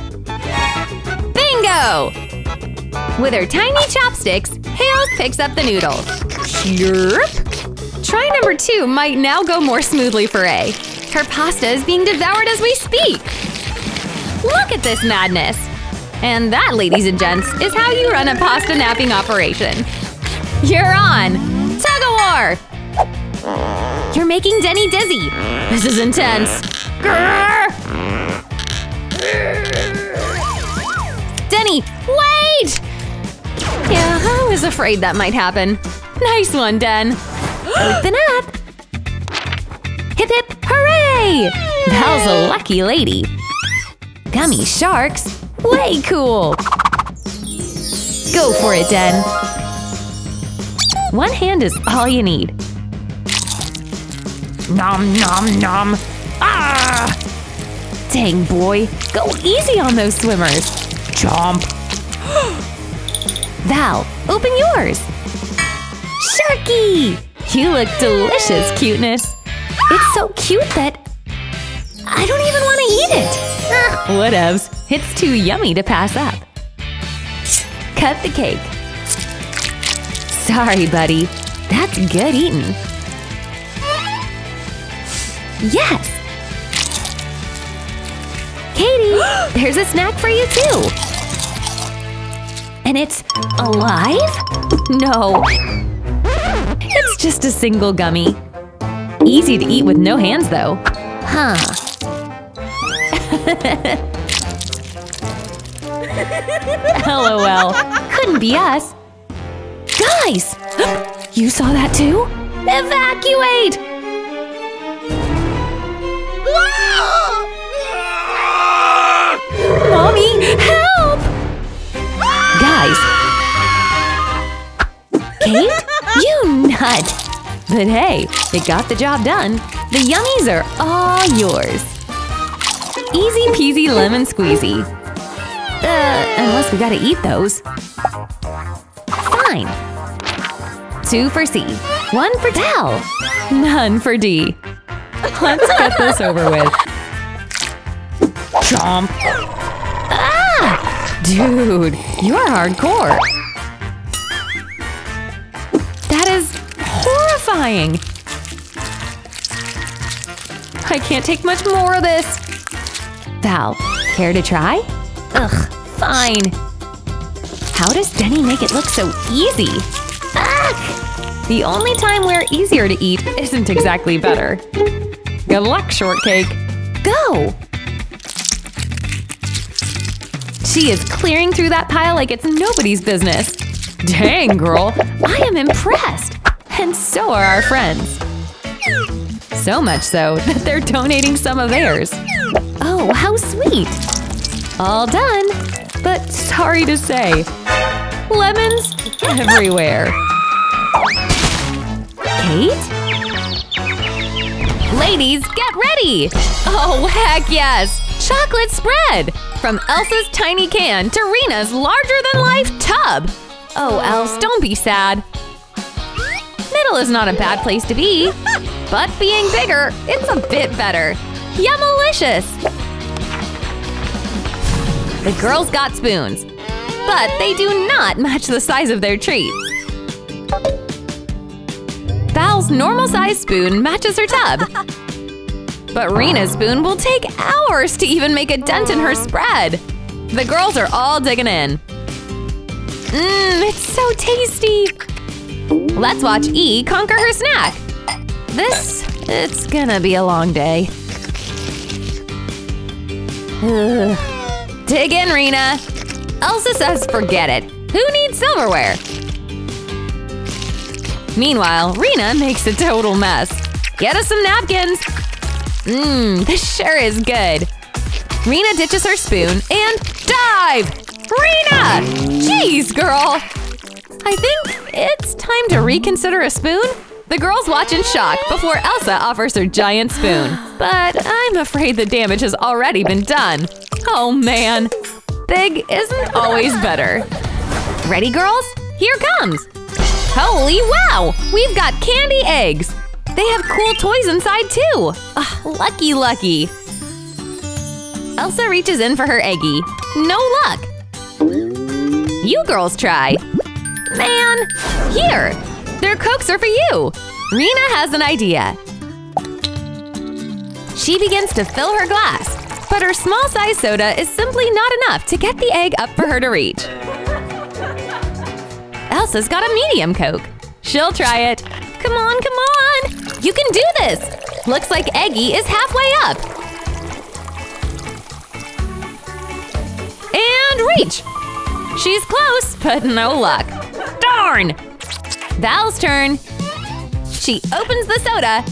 Bingo! With her tiny chopsticks, Hales picks up the noodle. Slurp! Try number 2 might now go more smoothly for A. Her pasta is being devoured as we speak! Look at this madness! And that, ladies and gents, is how you run a pasta napping operation. You're on! Tug-of-war! You're making Denny dizzy! This is intense! Grrr! Denny, wait! Yeah, I was afraid that might happen. Nice one, Den! Open up! Hip hip hooray! Val's a lucky lady. Gummy sharks? Way cool! Go for it, Den! 1 hand is all you need. Nom nom nom! Ah! Dang, boy. Go easy on those swimmers. Chomp. Val, open yours. Sharky! You look delicious, cuteness. It's so cute that I don't even want to eat it. Whatevs. It's too yummy to pass up. Cut the cake. Sorry, buddy. That's good eating. Yes! Katie, there's a snack for you, too. And it's alive? No. It's just a single gummy. Easy to eat with no hands, though. Huh. LOL. Couldn't be us. Guys! You saw that too? Evacuate! Mommy, help! Guys! Kate? You nut! But hey, it got the job done. The yummies are all yours. Easy peasy lemon squeezy. Unless we gotta eat those. Fine. 2 for C. 1 for Tal. None for D. Let's get this over with. Chomp. Ah! Dude, you're hardcore. That is horrifying. I can't take much more of this. Val, care to try? Ugh, fine. How does Denny make it look so easy? Ah! The only time we're easier to eat isn't exactly better. Good luck, shortcake. Go! She is clearing through that pile like it's nobody's business. Dang, girl. I am impressed. And so are our friends. So much so that they're donating some of theirs. Oh, how sweet. All done. But sorry to say, lemons everywhere. Kate? Ladies, get ready! Oh, heck yes! Chocolate spread! From Elsa's tiny can to Rena's larger-than-life tub! Oh, Else, don't be sad. Middle is not a bad place to be. But being bigger, it's a bit better. Yum-alicious! The girls got spoons. But they do not match the size of their treats. Val's normal-sized spoon matches her tub. But Rena's spoon will take hours to even make a dent in her spread. The girls are all digging in. Mmm, it's so tasty! Let's watch E conquer her snack. It's gonna be a long day. Ugh. Dig in, Rena! Elsa says forget it. Who needs silverware? Meanwhile, Rena makes a total mess. Get us some napkins! Mmm, this sure is good. Rena ditches her spoon and dive! Rena! Jeez, girl! I think it's time to reconsider a spoon? The girls watch in shock before Elsa offers her giant spoon. But I'm afraid the damage has already been done. Oh man. Big isn't always better. Ready, girls? Here comes! Holy wow! We've got candy eggs! They have cool toys inside, too! Ugh, lucky, lucky! Elsa reaches in for her eggie. No luck! You girls try! Man! Here! Their Cokes are for you! Rena has an idea. She begins to fill her glass. But her small-sized soda is simply not enough to get the egg up for her to reach. Elsa's got a medium Coke. She'll try it. Come on, come on! You can do this! Looks like Eggie is halfway up. And reach! She's close, but no luck. Darn! Val's turn. She opens the soda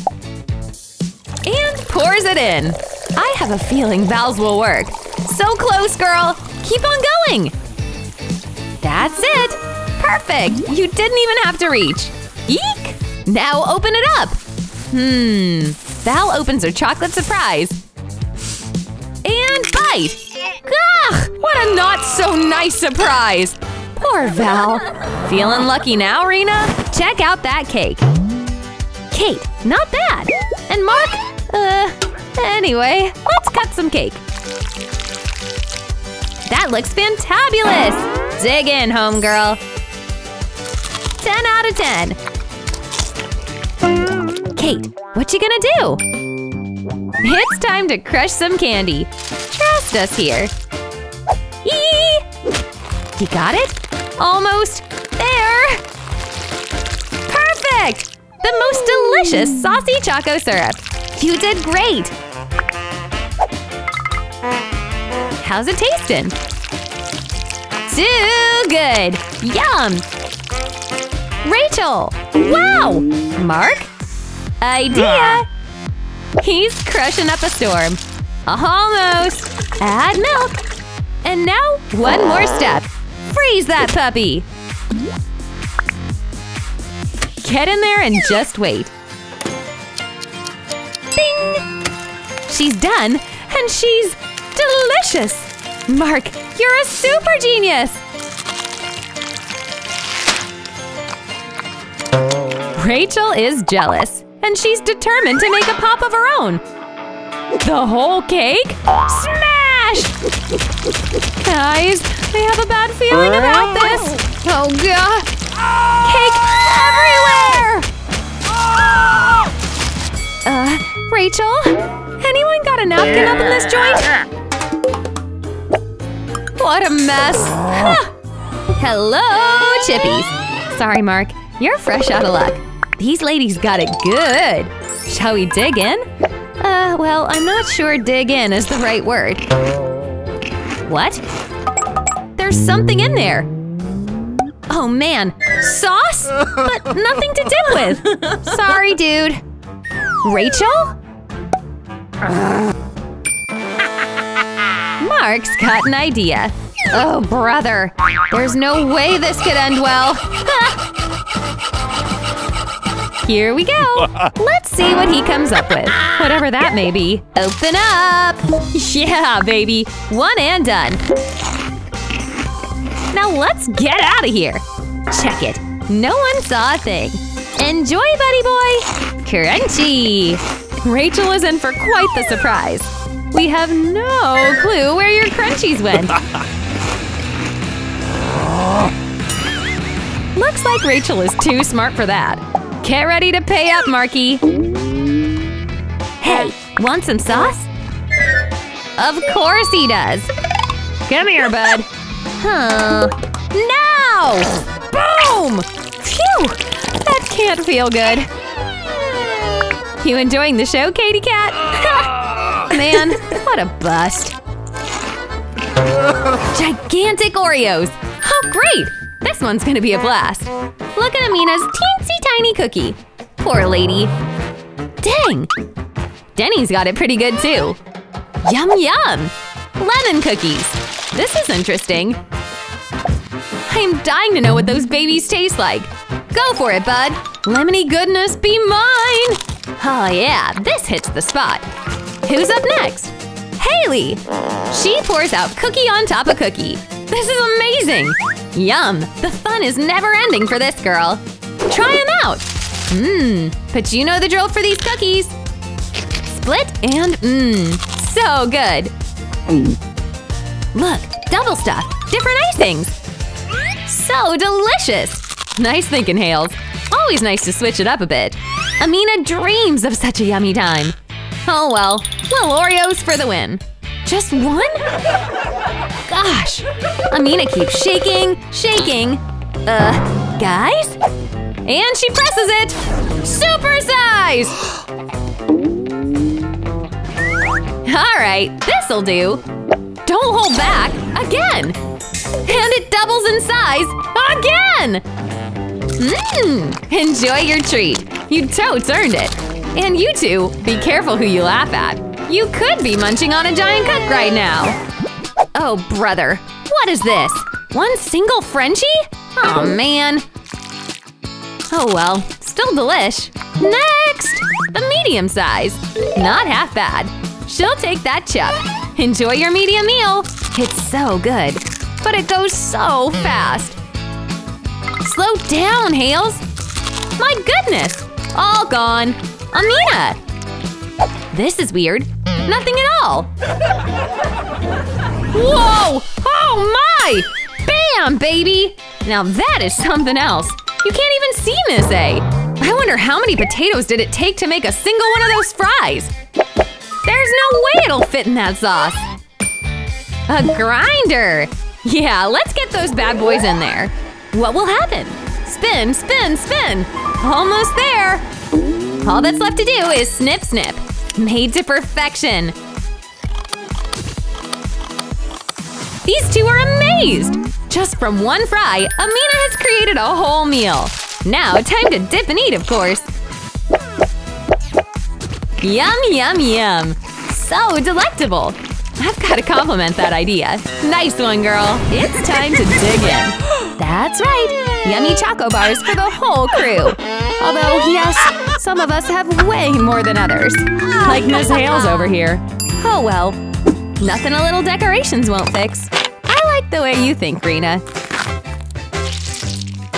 and pours it in. I have a feeling Val's will work. So close, girl! Keep on going! That's it! Perfect! You didn't even have to reach. Eek! Now open it up! Val opens her chocolate surprise. And bite! Ugh! What a not-so-nice surprise! Poor Val. Feeling lucky now, Rena? Check out that cake. Kate, not bad. And Mark? Anyway, let's cut some cake. That looks fantabulous! Dig in, homegirl. 10 out of 10. Kate, what you gonna do? It's time to crush some candy. Trust us here. Yee! You got it? Almost there! Perfect! The most delicious saucy choco syrup. You did great! How's it tasting? Too good! Yum! Rachel! Wow! Mark? Idea! He's crushing up a storm. Almost! Add milk! And now, one more step. Freeze that puppy! Get in there and just wait. Bing! She's done, and she's… delicious! Mark, you're a super genius! Rachel is jealous, and she's determined to make a pop of her own. The whole cake? Smash! Guys, I have a bad feeling about this. Oh god! Cake everywhere! Rachel? Anyone got a napkin up in this joint? What a mess! Huh. Hello, Chippies! Sorry, Mark. You're fresh out of luck. These ladies got it good! Shall we dig in? Well, I'm not sure dig in is the right word. What? There's something in there! Oh man! Sauce? But nothing to dip with! Sorry, dude! Rachel? Mark's got an idea. Oh, brother. There's no way this could end well. Here we go. Let's see what he comes up with. Whatever that may be. Open up. Yeah, baby. One and done. Now let's get out of here. Check it. No one saw a thing. Enjoy, buddy boy. Crunchy. Rachel is in for quite the surprise. We have no clue where your crunchies went. Looks like Rachel is too smart for that. Get ready to pay up, Marky. Hey, want some sauce? Of course he does. Come here, bud. Huh. Now! Boom! Phew! That can't feel good. You enjoying the show, Katy Cat? Man, what a bust. Gigantic Oreos! Oh, great! This one's gonna be a blast. Look at Amina's teensy tiny cookie. Poor lady. Dang! Denny's got it pretty good, too. Yum yum! Lemon cookies. This is interesting. I'm dying to know what those babies taste like. Go for it, bud! Lemony goodness be mine! Oh yeah, this hits the spot. Who's up next? Haley! She pours out cookie on top of cookie. This is amazing! Yum! The fun is never-ending for this girl. Try them out! Mmm. But you know the drill for these cookies. Split and mmm. So good! Look! Double stuff! Different icings! So delicious! Nice thinking, Hales. Always nice to switch it up a bit. Amina dreams of such a yummy time. Oh well, little Oreos for the win. Just one? Gosh! Amina keeps shaking. Guys? And she presses it! Super size! Alright, this'll do. Don't hold back! Again! And it doubles in size! Again! Mmm! Enjoy your treat. You totes earned it. And you two, be careful who you laugh at. You could be munching on a giant cook right now. Oh, brother. What is this? One single Frenchie? Oh, man. Oh, well. Still delish. Next! The medium size. Not half bad. She'll take that chip. Enjoy your medium meal. It's so good. But it goes so fast. Slow down, Hales. My goodness. All gone. Amina. This is weird. Nothing at all. Whoa. Oh my. Bam, baby. Now that is something else. You can't even see Miss A. I wonder how many potatoes did it take to make a single one of those fries. There's no way it'll fit in that sauce. A grinder. Yeah, let's get those bad boys in there. What will happen? Spin, spin, spin. Almost there. All that's left to do is snip, snip. Made to perfection. These two are amazed. Just from one fry, Amina has created a whole meal. Now time to dip and eat, of course. Yum, yum, yum. So delectable. I've got to compliment that idea. Nice one, girl. It's time to dig in. That's right. Yummy choco bars for the whole crew. Although, yes, some of us have way more than others. Like Miss Hales over here. Oh well. Nothing a little decorations won't fix. I like the way you think, Rena.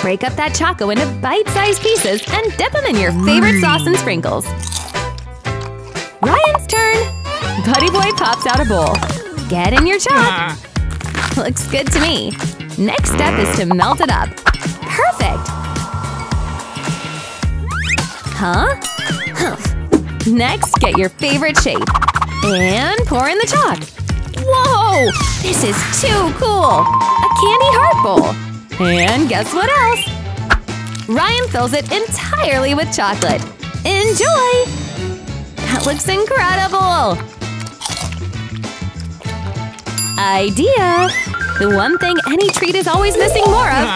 Break up that choco into bite-sized pieces and dip them in your favorite sauce and sprinkles. Ryan's turn! Buddy Boy pops out a bowl. Get in your chop! Looks good to me. Next step is to melt it up. Perfect! Huh? Humph. Next, get your favorite shape. And pour in the chalk. Whoa! This is too cool! A candy heart bowl! And guess what else? Ryan fills it entirely with chocolate. Enjoy! That looks incredible! Idea! The one thing any treat is always missing more of…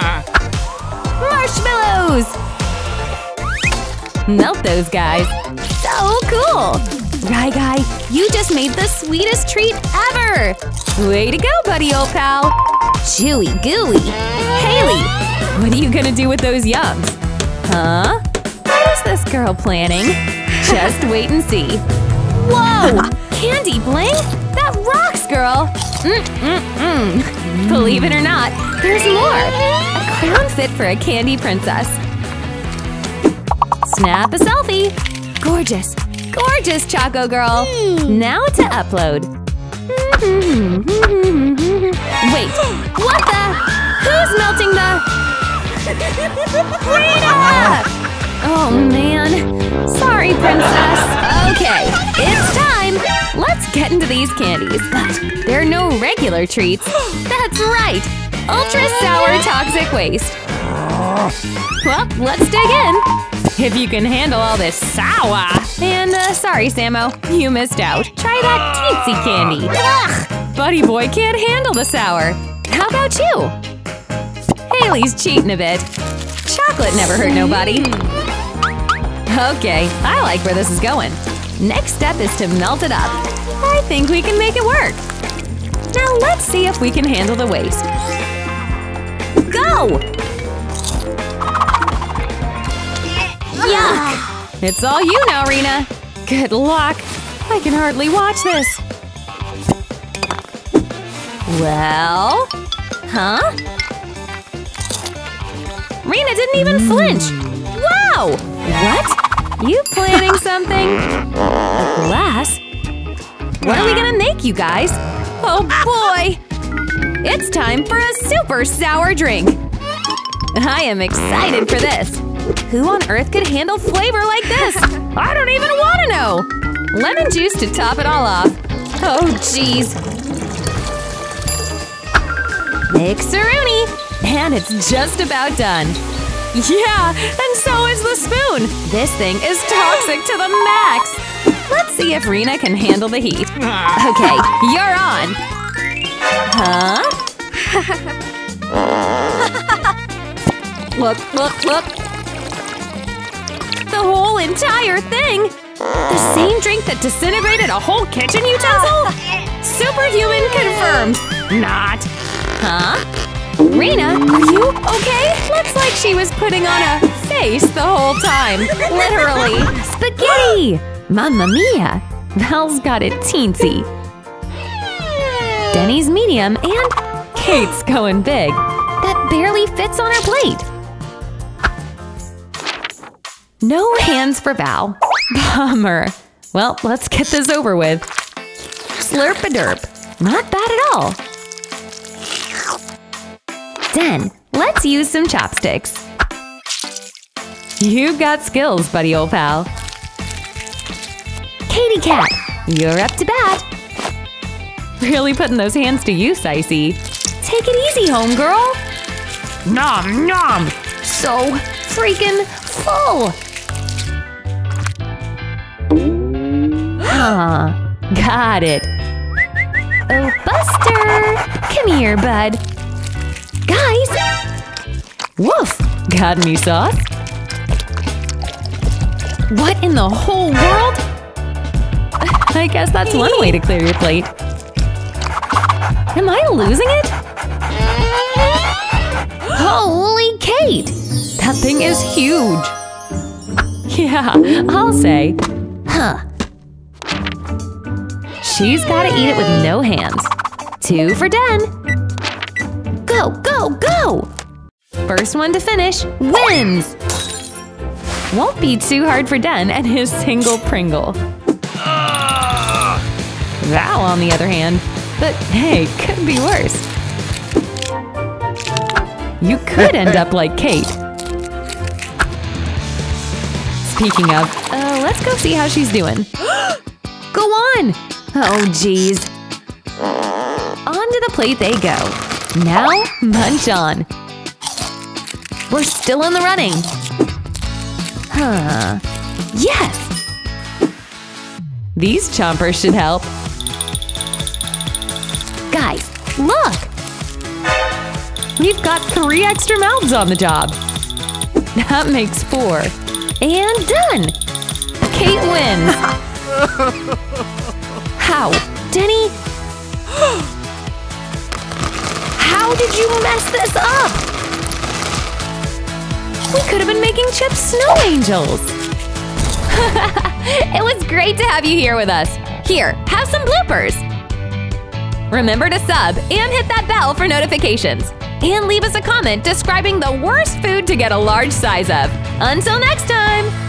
marshmallows! Melt those guys. So cool! Rye Guy, you just made the sweetest treat ever! Way to go, buddy old pal! Chewy gooey! Haley, what are you gonna do with those yums? Huh? What is this girl planning? Just wait and see. Whoa! Candy bling? That rocks, girl! Believe it or not, there's more! A crown fit for a candy princess. Snap a selfie! Gorgeous! Gorgeous, Choco Girl! Now to upload. Wait! What the? Who's melting the… Rita! Oh, man. Sorry, princess. Okay, it's time. Let's get into these candies. But they're no regular treats. That's right. Ultra sour toxic waste. Well, let's dig in. If you can handle all this sour. And sorry, Samo. You missed out. Try that teensy candy. Ugh. Buddy Boy can't handle the sour. How about you? Haley's cheating a bit. Chocolate never hurt nobody. Okay, I like where this is going. Next step is to melt it up. I think we can make it work. Now let's see if we can handle the waste. Go! Yuck! It's all you now, Rena. Good luck. I can hardly watch this. Well? Huh? Rena didn't even flinch. Wow! What? You planning something? A glass? What are we gonna make, you guys? Oh boy! It's time for a super sour drink! I am excited for this! Who on earth could handle flavor like this? I don't even want to know! Lemon juice to top it all off. Oh jeez! Mix-a-rooney! And it's just about done! Yeah, and so is the spoon! This thing is toxic to the max! Let's see if Rena can handle the heat. Okay, you're on! Huh? Look, look, look! The whole entire thing! The same drink that disintegrated a whole kitchen utensil? Superhuman confirmed! Not! Huh? Rena, are you okay? Looks like she was putting on a face the whole time. Literally. Spaghetti! Mamma mia! Val's got it teensy. Denny's medium and Kate's going big. That barely fits on her plate. No hands for Val. Bummer. Well, let's get this over with. Slurp-a-derp. Not bad at all. Then, let's use some chopsticks. You've got skills, buddy old pal. Katy Cat, you're up to bat. Really putting those hands to use, I see. Take it easy, homegirl. Nom nom! So freaking full! Huh, got it. Oh, Buster! Come here, bud. Guys! Woof! Got me sauce? What in the whole world? I guess that's one way to clear your plate. Am I losing it? Holy Kate! That thing is huge! Yeah, I'll say. Huh. She's gotta eat it with no hands. 2 for Den! Go, go, go! First one to finish wins! Won't be too hard for Den and his single Pringle. Val, on the other hand. But hey, could be worse. You could end up like Kate. Speaking of, let's go see how she's doing. Go on! Oh, geez. Onto the plate they go. Now, munch on. We're still in the running. Huh. Yes! These chompers should help. Guys, look! We've got 3 extra mouths on the job. That makes 4. And done! Kate wins! How? Denny? How did you mess this up? We could have been making Chip snow angels! It was great to have you here with us! Here, have some bloopers! Remember to sub and hit that bell for notifications! And leave us a comment describing the worst food to get a large size of! Until next time!